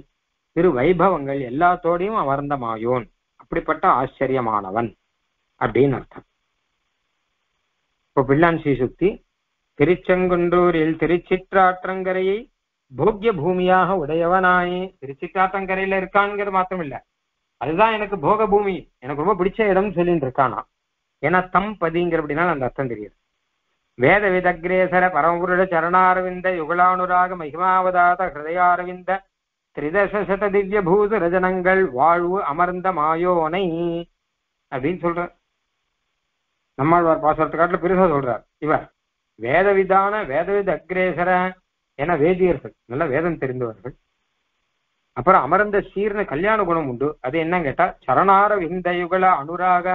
திரு வைபவங்கள் எல்லாத்தோடையும் அமர்ந்த மாயோன், அப்படிப்பட்ட ஆச்சரியமானவன் அப்படின்னு அர்த்தம். இப்போ பிள்ளான் சீசுக்தி திருச்செங்குன்றூரில் திருச்சிற்றாற்றங்கரையை போக்ய பூமியாக உடையவனாய். திருச்சிற்றாற்றங்கரையில இருக்கான்ங்கிறது மாத்திரம் இல்லை, அதுதான் எனக்கு போக பூமி, எனக்கு ரொம்ப பிடிச்ச இடம்னு சொல்லிட்டு இருக்கானா. ஏன்னா தம் பதிங்கிற அப்படின்னால அந்த அர்த்தம் தெரியுது. வேத விதக்ரேசர பரமபுருட சரணாரவிந்த யுகளானுராக மகிமாவதாத ஹிருதயாரவிந்த திரிதச சத திவ்ய பூத ரஜனங்கள் வாழ்வு அமர்ந்த மாயோனை அப்படின்னு சொல்றார். நம்மாழ்வார் பாசுரத்து காட்டில் பெருசா சொல்றார் இவர். வேதவிதான வேதவித அக்ரேசர என வேதியர்கள், நல்ல வேதம் தெரிந்தவர்கள். அப்புறம் அமர்ந்த சீர்ன கல்யாண குணம் உண்டு. அது என்னன்னு கேட்டா சரணார விந்த யுகல அனுராக,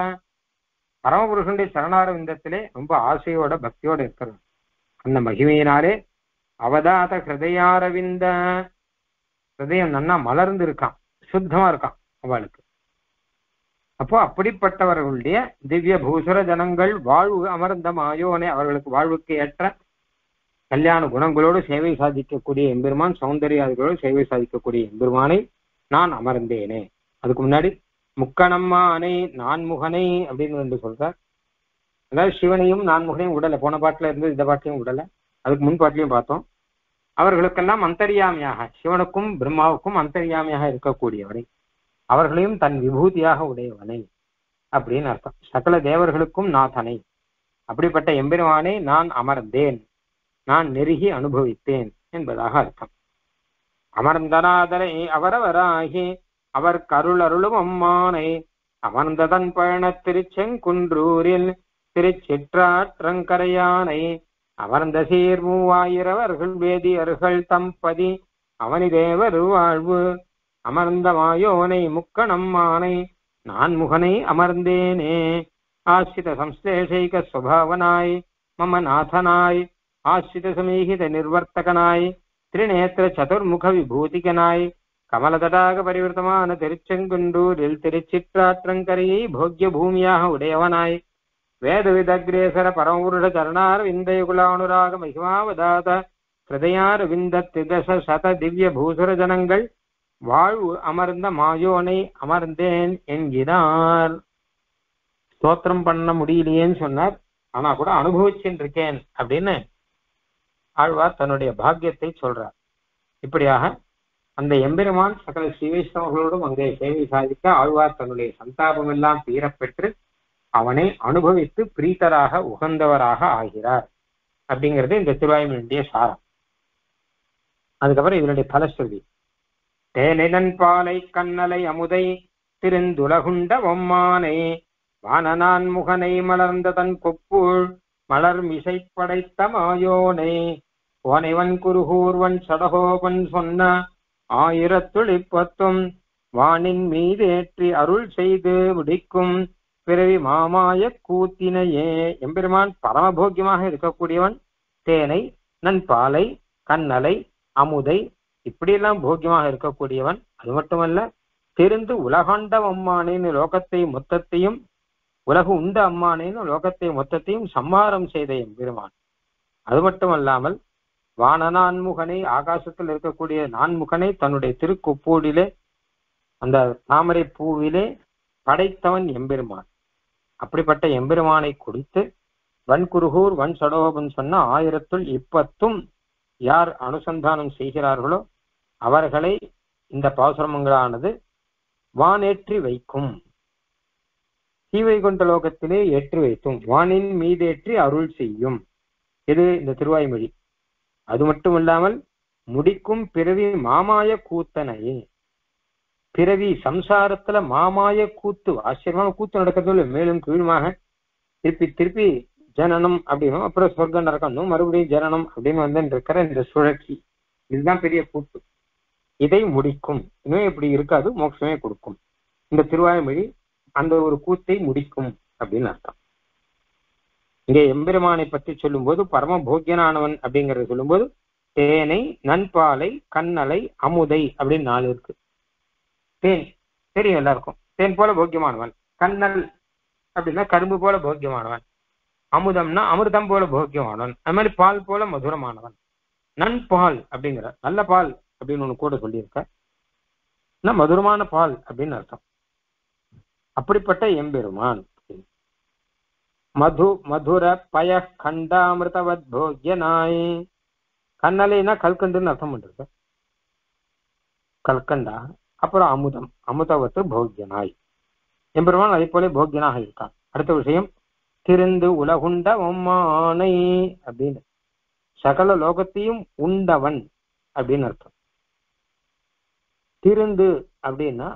பரமபுருஷனுடைய சரணார விந்தத்திலே ரொம்ப ஆசையோட பக்தியோட இருக்கிறது. அந்த மகிமையினாலே அவதாத ஹிருதயார விந்த, ஹிருதயம் நன்னா மலர்ந்து இருக்கான், சுத்தமா இருக்கான் அவளுக்கு. அப்போ அப்படிப்பட்டவர்களுடைய திவ்ய பூசுர ஜனங்கள் வாழ்வு அமர்ந்த மாயோனே, அவர்களுக்கு வாழ்வுக்கு ஏற்ற கல்யாண குணங்களோடு சேவை சாதிக்கக்கூடிய எம்பெருமான், சௌந்தர்யாதிகளோடு சேவை சாதிக்கக்கூடிய எம்பெருமானை நான் அமர்ந்தேனே. அதுக்கு முன்னாடி முக்கணம்மானை நான்முகனை அப்படின்னு வந்து சொல்றார். அதாவது சிவனையும் நான்முகனையும் உடலை போன பாட்டில் இருந்து இந்த பாட்டிலையும் உடலை, அதுக்கு முன் பாட்டிலையும் பார்த்தோம். அவர்களுக்கெல்லாம் அந்தரியாமியாக, சிவனுக்கும் பிரம்மாவுக்கும் அந்தரியாமியாக இருக்கக்கூடியவனை, அவர்களையும் தன் விபூதியாக உடையவனை அப்படின்னு அர்த்தம். சகல தேவர்களுக்கும் நாதனை, அப்படிப்பட்ட எம்பெருமானை நான் அமர்ந்தேன், நான் நெருகி அனுபவித்தேன் என்பதாக அர்த்தம். அமர்ந்தநாதனை அவரவராகி அவர் கருளருளும் அம்மானை அமர்ந்ததன் பயண திருச்செங்குன்றூரில் திருச்சிற்றாற்றங்கரையானை அமர்ந்த சீர் மூவாயிரவர்கள் வேதியர்கள் தம்பதி அவனிதேவர் வாழ்வு அமர்ந்த மாயோனை முக்கணம்மானை நான் முகனை அமர்ந்தேனே. ஆசிரித சம்ஸ்லேஷைக சுபாவனாய் மம நாதனாய் ஆசிரித சமீகித நிர்வர்த்தகனாய் திரிநேத்திர சதுர்முக விபூதிகனாய் கமலதடாக பரிவர்த்தமான திருச்செங்குன்றூரில் திருச்சிற்றாற்றங்கரையை போக்ய பூமியாக உடையவனாய் வேதவிதக்ரேசர பரமபுருஷ சரணார் விந்த யுகுலானுராக மகிமாவதாத ஹிருதயார் விந்த திதச சத திவ்ய பூசுர ஜனங்கள் வாழ்வு அமர்ந்த மாயோனை அமர்ந்தேன் என்கிறார். ஸ்தோத்திரம் பண்ண முடியலையேன்னு சொன்னார், ஆனா கூட அனுபவிச்சுட்டு இருக்கேன் அப்படின்னு ஆழ்வார் தன்னுடைய பாக்கியத்தை சொல்றார். இப்படியாக அந்த எம்பெருமான் சகல சீவைஷ்ணவர்களோடும் அங்கே சேவை சாதிக்க ஆழ்வார் தன்னுடைய சந்தாபம் எல்லாம் தீரப்பெற்று அவனை அனுபவித்து பிரீத்தராக உகந்தவராக ஆகிறார் அப்படிங்கிறது இந்த திருவாய்மொழியுடைய சாரம். அதுக்கப்புறம் இவருடைய பலஸ்ருதி தேனிலன் பாலை கண்ணலை அமுதை திருந்துலகுண்ட ஒம்மானை வானனான் முகனை மலர்ந்த தன் கொப்பூழ் மலர் மிசை படைத்த மாயோனை ஓனைவன் குருகூர்வன் சடகோபன் சொன்ன ஆயிரத்துளிப்பத்தும் வானின் மீதேற்றி அருள் செய்து முடிக்கும் பிறவி மாமாய கூத்தினையே. எம்பெருமான் பரமபோக்கியமாக இருக்கக்கூடியவன். தேனை, நன்பாலை, கண்ணலை, அமுதை இப்படியெல்லாம் போக்கியமாக இருக்கக்கூடியவன். அது மட்டுமல்ல, தெரிந்து உலகாண்ட அம்மானின் லோகத்தை மொத்தத்தையும், உலகு உண்ட அம்மானின் லோகத்தை மொத்தத்தையும் சம்மாரம் செய்த எம்பெருமான். அது மட்டுமல்லாமல் வானநான்முகனை, ஆகாசத்தில் இருக்கக்கூடிய நான்முகனை தன்னுடைய திருக்குப்பூடிலே அந்த தாமரை பூவிலே படைத்தவன் எம்பெருமான். அப்படிப்பட்ட எம்பெருமானை குறித்து வன்குருகூர் வன் சடோபன் சொன்ன ஆயிரத்துள் இப்பத்தும் யார் அனுசந்தானம் செய்கிறார்களோ அவர்களை இந்த பாசுரமங்களானது வானேற்றி வைக்கும், சீவைகுண்ட லோகத்திலே ஏற்றி வைத்தும், வானின் மீதேற்றி அருள் செய்யும். இது இந்த திருவாய்மொழி. அது மட்டுமில்லாமல் முடிக்கும் பிறவி மாமாய கூத்தனையே. பிறவி சம்சாரத்துல மாமாய கூத்து, ஆச்சரியமான கூத்து நடக்கிறது, மேலும் கீழுமாக திருப்பி திருப்பி जननम அப்படினோ அப்புறம் சொர்க்க நரகம் மறுபடியும் ஜனனம் அப்படின்னு வந்து இருக்கிற இந்த சுழற்சி இதுதான் பெரிய கூட்டு. இதை முடிக்கும். இன்னும் இப்படி இருக்காது, மோட்சமே கொடுக்கும். இந்த திருவாய்மொழி அந்த ஒரு கூத்தை முடிக்கும் அப்படின்னு அர்த்தம். இங்கே எம்பெருமானை பற்றி சொல்லும் போது பரம போக்கியனானவன் அப்படிங்கறத சொல்லும் போது தேனை, நன்பாலை, கண்ணலை, அமுதை அப்படின்னு நாலு இருக்கு. தேன் தெரியும் எல்லாருக்கும், தேன் போல போக்கியமானவன். கண்ணல் அப்படின்னா கரும்பு போல போக்கியமானவன். அமுதம்னா அமிர்தம் போல போக்கியமானவன். அது மாதிரி பால் போல மதுரமானவன். நன்பால் அப்படிங்கிற நல்ல பால் அப்படின்னு ஒண்ணு கூட சொல்லியிருக்க, மதுரமான பால் அப்படின்னு அர்த்தம். அப்படிப்பட்ட எம்பெருமான் மது மதுர பய கண்டாமிருதவத் போக்யனாய். கண்ணலைனா கல்கண்டுன்னு அர்த்தம் பண்றது, கல்கண்டா. அப்புறம் அமுதம், அமுதவத்து போக்யனாய். எம்பெருமான் அதே போல போக்யனாக இருக்கான். அடுத்த விஷயம் திருந்து உலகுண்ட ஒம்மானை அப்படின்னு, சகல லோகத்தையும் உண்டவன் அப்படின்னு அர்த்தம். திருந்து அப்படின்னா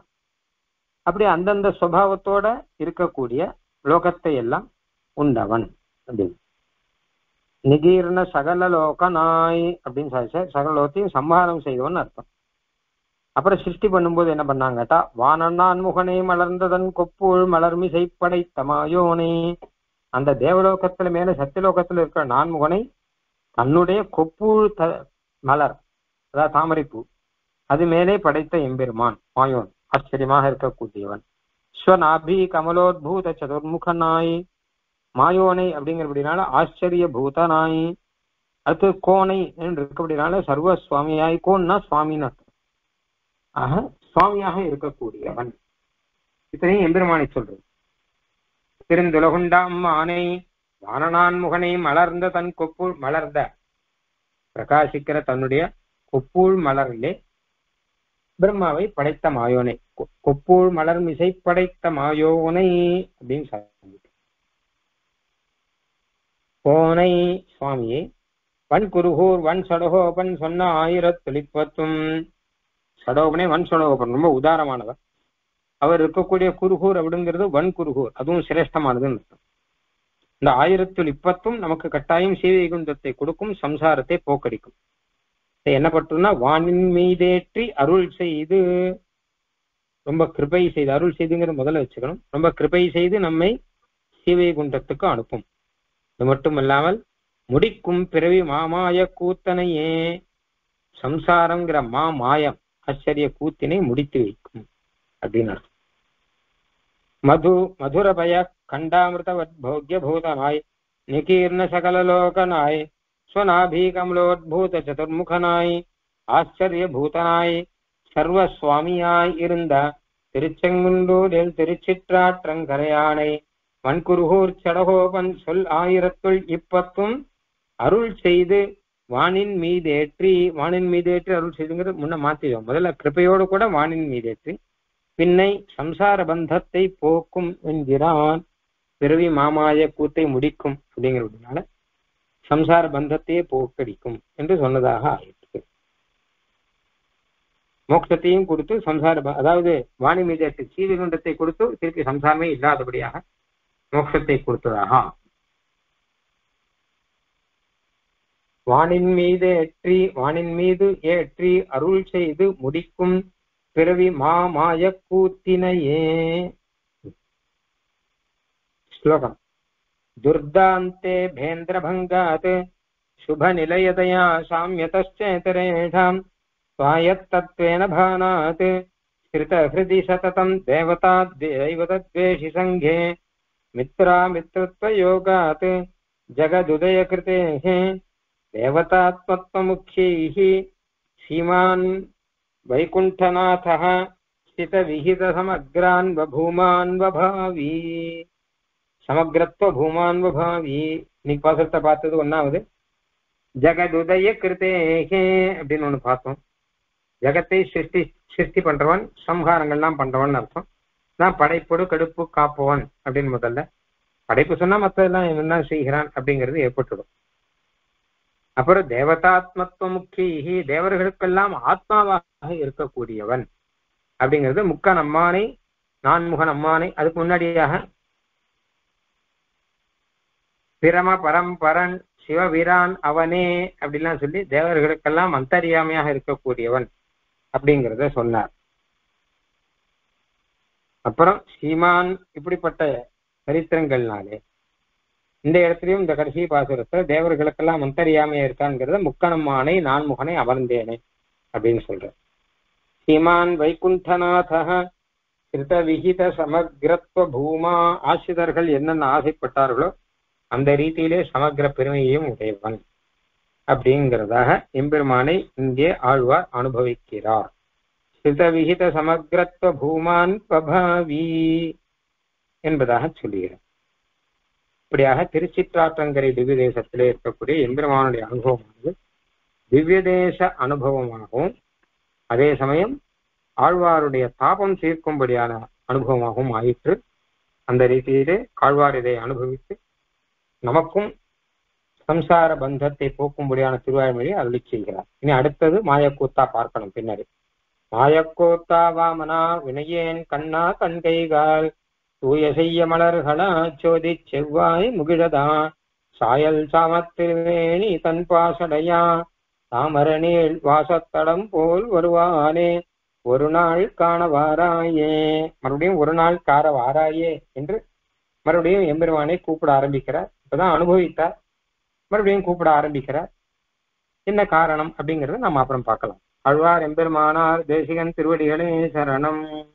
அப்படி அந்தந்த சுபாவத்தோட இருக்கக்கூடிய லோகத்தை எல்லாம் உண்டவன் அப்படின்னு. நிகீர்ண சகல லோகனாய் அப்படின்னு சாதிச்ச சகல லோகத்தையும் சம்ஹாரம் செய்தவன் அர்த்தம். அப்புறம் சிருஷ்டி பண்ணும்போது என்ன பண்ணாங்கட்டா, வானண்ணான் முகனை மலர்ந்ததன் கொப்புள் மலர்மிசை படைத்தமாயோனே. அந்த தேவலோகத்துல மேல சத்தியலோகத்துல இருக்கிற நான்முகனை தன்னுடைய கொப்புள் த மலர் அதாவது தாமரைப்பூ அது மேலே படைத்த எம்பெருமான் மாயோன் ஆச்சரியமாக இருக்கக்கூடியவன். ஸ்வநாபி கமலோத்பூத சதுர்முகனாய். மாயோனை அப்படிங்கிறபடினால ஆச்சரிய பூதனாய். அடுத்து கோனை என்று இருக்கப்படினால சர்வ சுவாமியாய். கோன்னா சுவாமின்னு அர்த்தம். ஆக சுவாமியாக இருக்கக்கூடியவன். இத்தனையும் எம்பெருமானை சொல்றது. திருந்துலகுண்டாம் மானை வானனான் முகனை மலர்ந்த தன் கொப்புள் மலர்ந்த பிரகாசிக்கிற தன்னுடைய கொப்பூழ் மலரிலே பிரம்மாவை படைத்த மாயோனை. கொப்பூழ் மலர் மிசை படைத்த மாயோனை அப்படின்னு சொல்லி கோனை சுவாமியை வன் குருகூர் வன் சடகோபன் சொன்ன ஆயிரத் தொழிற்பத்தும். சடோபனே வன் சடகோபன் ரொம்ப உதாரமானவர். அவர் இருக்கக்கூடிய குருகூர் அப்படிங்கிறது வன் குருகூர், அதுவும் சிரேஷ்டமானதுன்னு அர்த்தம். இந்த ஆயிரத்தில் இப்பத்தும் நமக்கு கட்டாயம் சீவைகுந்தத்தை கொடுக்கும், சம்சாரத்தை போக்கடிக்கும். என்ன பண்றோம்னா வானின் மீதேற்றி அருள் செய்து, ரொம்ப கிருபை செய்து, அருள் செய்துங்கிற முதல்ல வச்சுக்கணும், ரொம்ப கிருபை செய்து நம்மை சீவைகுண்டத்துக்கு அனுப்பும். இது மட்டுமல்லாமல் முடிக்கும் பிறவி மாமாய கூத்தனையே, சம்சாரங்கிற மா மாயம் ஆச்சரிய கூத்தினை முடித்து வைக்கும் அப்படின்னு அர்த்தம். மது மதுரபய கண்டாமிருதவத் போக்ய பூதனாய் நிகீர்ண சகலலோகனாய் ஸ்வநாபி கமலோத்பூத சதுர்முகனாய் ஆச்சரிய பூதனாய் சர்வ சுவாமியாய் இருந்த திருச்செங்குன்றூரில் திருச்சிற்றாற்றங்கரையானை வன்குருகூர் சடகோபன் சொல் ஆயிரத்துள் இப்பத்தும் அருள் செய்து வானின் மீதேற்றி. வானின் மீதேற்றி அருள் செய்துங்கிறது முன்ன மாத்திடுவோம். முதல்ல கிருபையோடு கூட வானின் மீதேற்றி பின்னை சம்சார பந்தத்தை போக்கும் என்கிறான். பிறவி மாமாய கூத்தை முடிக்கும் அப்படிங்கிறதுனால சம்சார பந்தத்தையே போக்கடிக்கும் என்று சொன்னதாக ஆயிற்று. மோட்சத்தையும் கொடுத்து சம்சார அதாவது வாணி மீது சீவகுண்டத்தை கொடுத்து திருப்பி சம்சாரமே இல்லாதபடியாக மோட்சத்தை கொடுத்ததாக. வானின் மீது ஏற்றி வானின் மீது ஏற்றி அருள் செய்து முடிக்கும் பிறவி மாமாய கூத்தினையே. ஸ்லோகம் துர்தாந்தே பேந்திரபங்காத் சுப நிலையதயா சாம்யதச்சேதரேஷாம் ஸ்வாயத்தத்வேன பானாத் ஸ்ருத ஹிருதி சததம் தேவதா தைவதத்வேஷி சங்கே மித்ரா மித்ருத்வ யோகாத் ஜகதுதய கிருதேஹி தேவதாத்மத்வ முக்யைஹி சீமான் வைகுண்டநாத ஸ்தித விஹித சமக்ரான் வபூமான் வபாவி. சமக்ரத்வ பூமான் வபாவி இன்னைக்கு பாசத்தை பார்த்தது ஒன்னாவது. ஜகதுதய கிருதேகே அப்படின்னு ஒண்ணு பார்த்தோம். ஜகத்தை சிருஷ்டி சிருஷ்டி பண்றவன், சம்ஹாரங்கள்லாம் பண்றவன் அர்த்தம். நான் படைப்போடு கடுப்பு காப்பவன் அப்படின்னு முதல்ல படைப்பு சொன்னா மத்தெல்லாம் என்னென்ன செய்கிறான் அப்படிங்கிறது ஏற்பட்டுடும். அப்புறம் தேவதாத்மத்துவ முக்கியி தேவர்களுக்கெல்லாம் ஆத்மாவாக இருக்கக்கூடியவன் அப்படிங்கிறது முக்கன் அம்மானை நான்முகன் அம்மானை. அதுக்கு முன்னாடியாக பிரம பரம்பரன் சிவவிரான் அவனே அப்படிலாம் சொல்லி தேவர்களுக்கெல்லாம் அந்தரியாமையாக இருக்கக்கூடியவன் அப்படிங்கிறத சொன்னார். அப்புறம் சீமான், இப்படிப்பட்ட சரித்திரங்கள்னாலே இந்த இடத்துலயும் இந்த கடைசி பாசுரத்துல தேவர்களுக்கெல்லாம் அந்தரியாமையா இருக்கான்ங்கிறத முக்கணமானை நான்முகனை அமர்ந்தேனே அப்படின்னு சொல்ற. சீமான் வைகுண்டநாத கிருத விகித சமக்ரத்வ பூமா, ஆசிரியர்கள் என்னென்ன ஆசைப்பட்டார்களோ அந்த ரீதியிலே சமக்கிர பெருமையையும் உடையவன் அப்படிங்கிறதாக எம்பெருமானை இங்கே ஆழ்வார் அனுபவிக்கிறார். ஸ்ருத விகித சமக்ரத்வ பூமான் பபாவி என்பதாக சொல்லுகிறார். இப்படியாக திருச்சிற்றாற்றங்கரை திவ்ய தேசத்திலே இருக்கக்கூடிய எம்பெருமானுடைய அனுபவமானது திவ்ய தேச அனுபவமாகவும் அதே சமயம் ஆழ்வாருடைய தாபம் தீர்க்கும்படியான அனுபவமாகவும் ஆயிற்று. அந்த ரீதியிலே ஆழ்வார் இதை அனுபவித்து நமக்கும் சம்சார பந்தத்தை போக்கும்படியான திருவாய்மொழியை அருளி செய்கிறார். இனி அடுத்தது மாயக்கூத்தா பார்க்கணும். பின்னாடி மாயக்கூத்தா வாமனா வினையேன் கண்ணா கண்கைகால் தூய செய்ய மலர்களா சோதி செவ்வாய் முகிழதா சாயல் சாமத்திருவேணி தன் பாசடையா தாமரணில் வாசத்தடம் போல் வருவானே ஒரு நாள் காண வாராயே, மறுபடியும் ஒரு நாள் கார வாராயே என்று மறுபடியும் எம்பெருமானை கூப்பிட ஆரம்பிக்கிறார். இப்பதான் அனுபவித்தார், மறுபடியும் கூப்பிட ஆரம்பிக்கிறார். என்ன காரணம் அப்படிங்கறத நம்ம அப்புறம் பார்க்கலாம். ஆழ்வார் எம்பெருமானார் தேசிகன் திருவடிகளே சரணம்.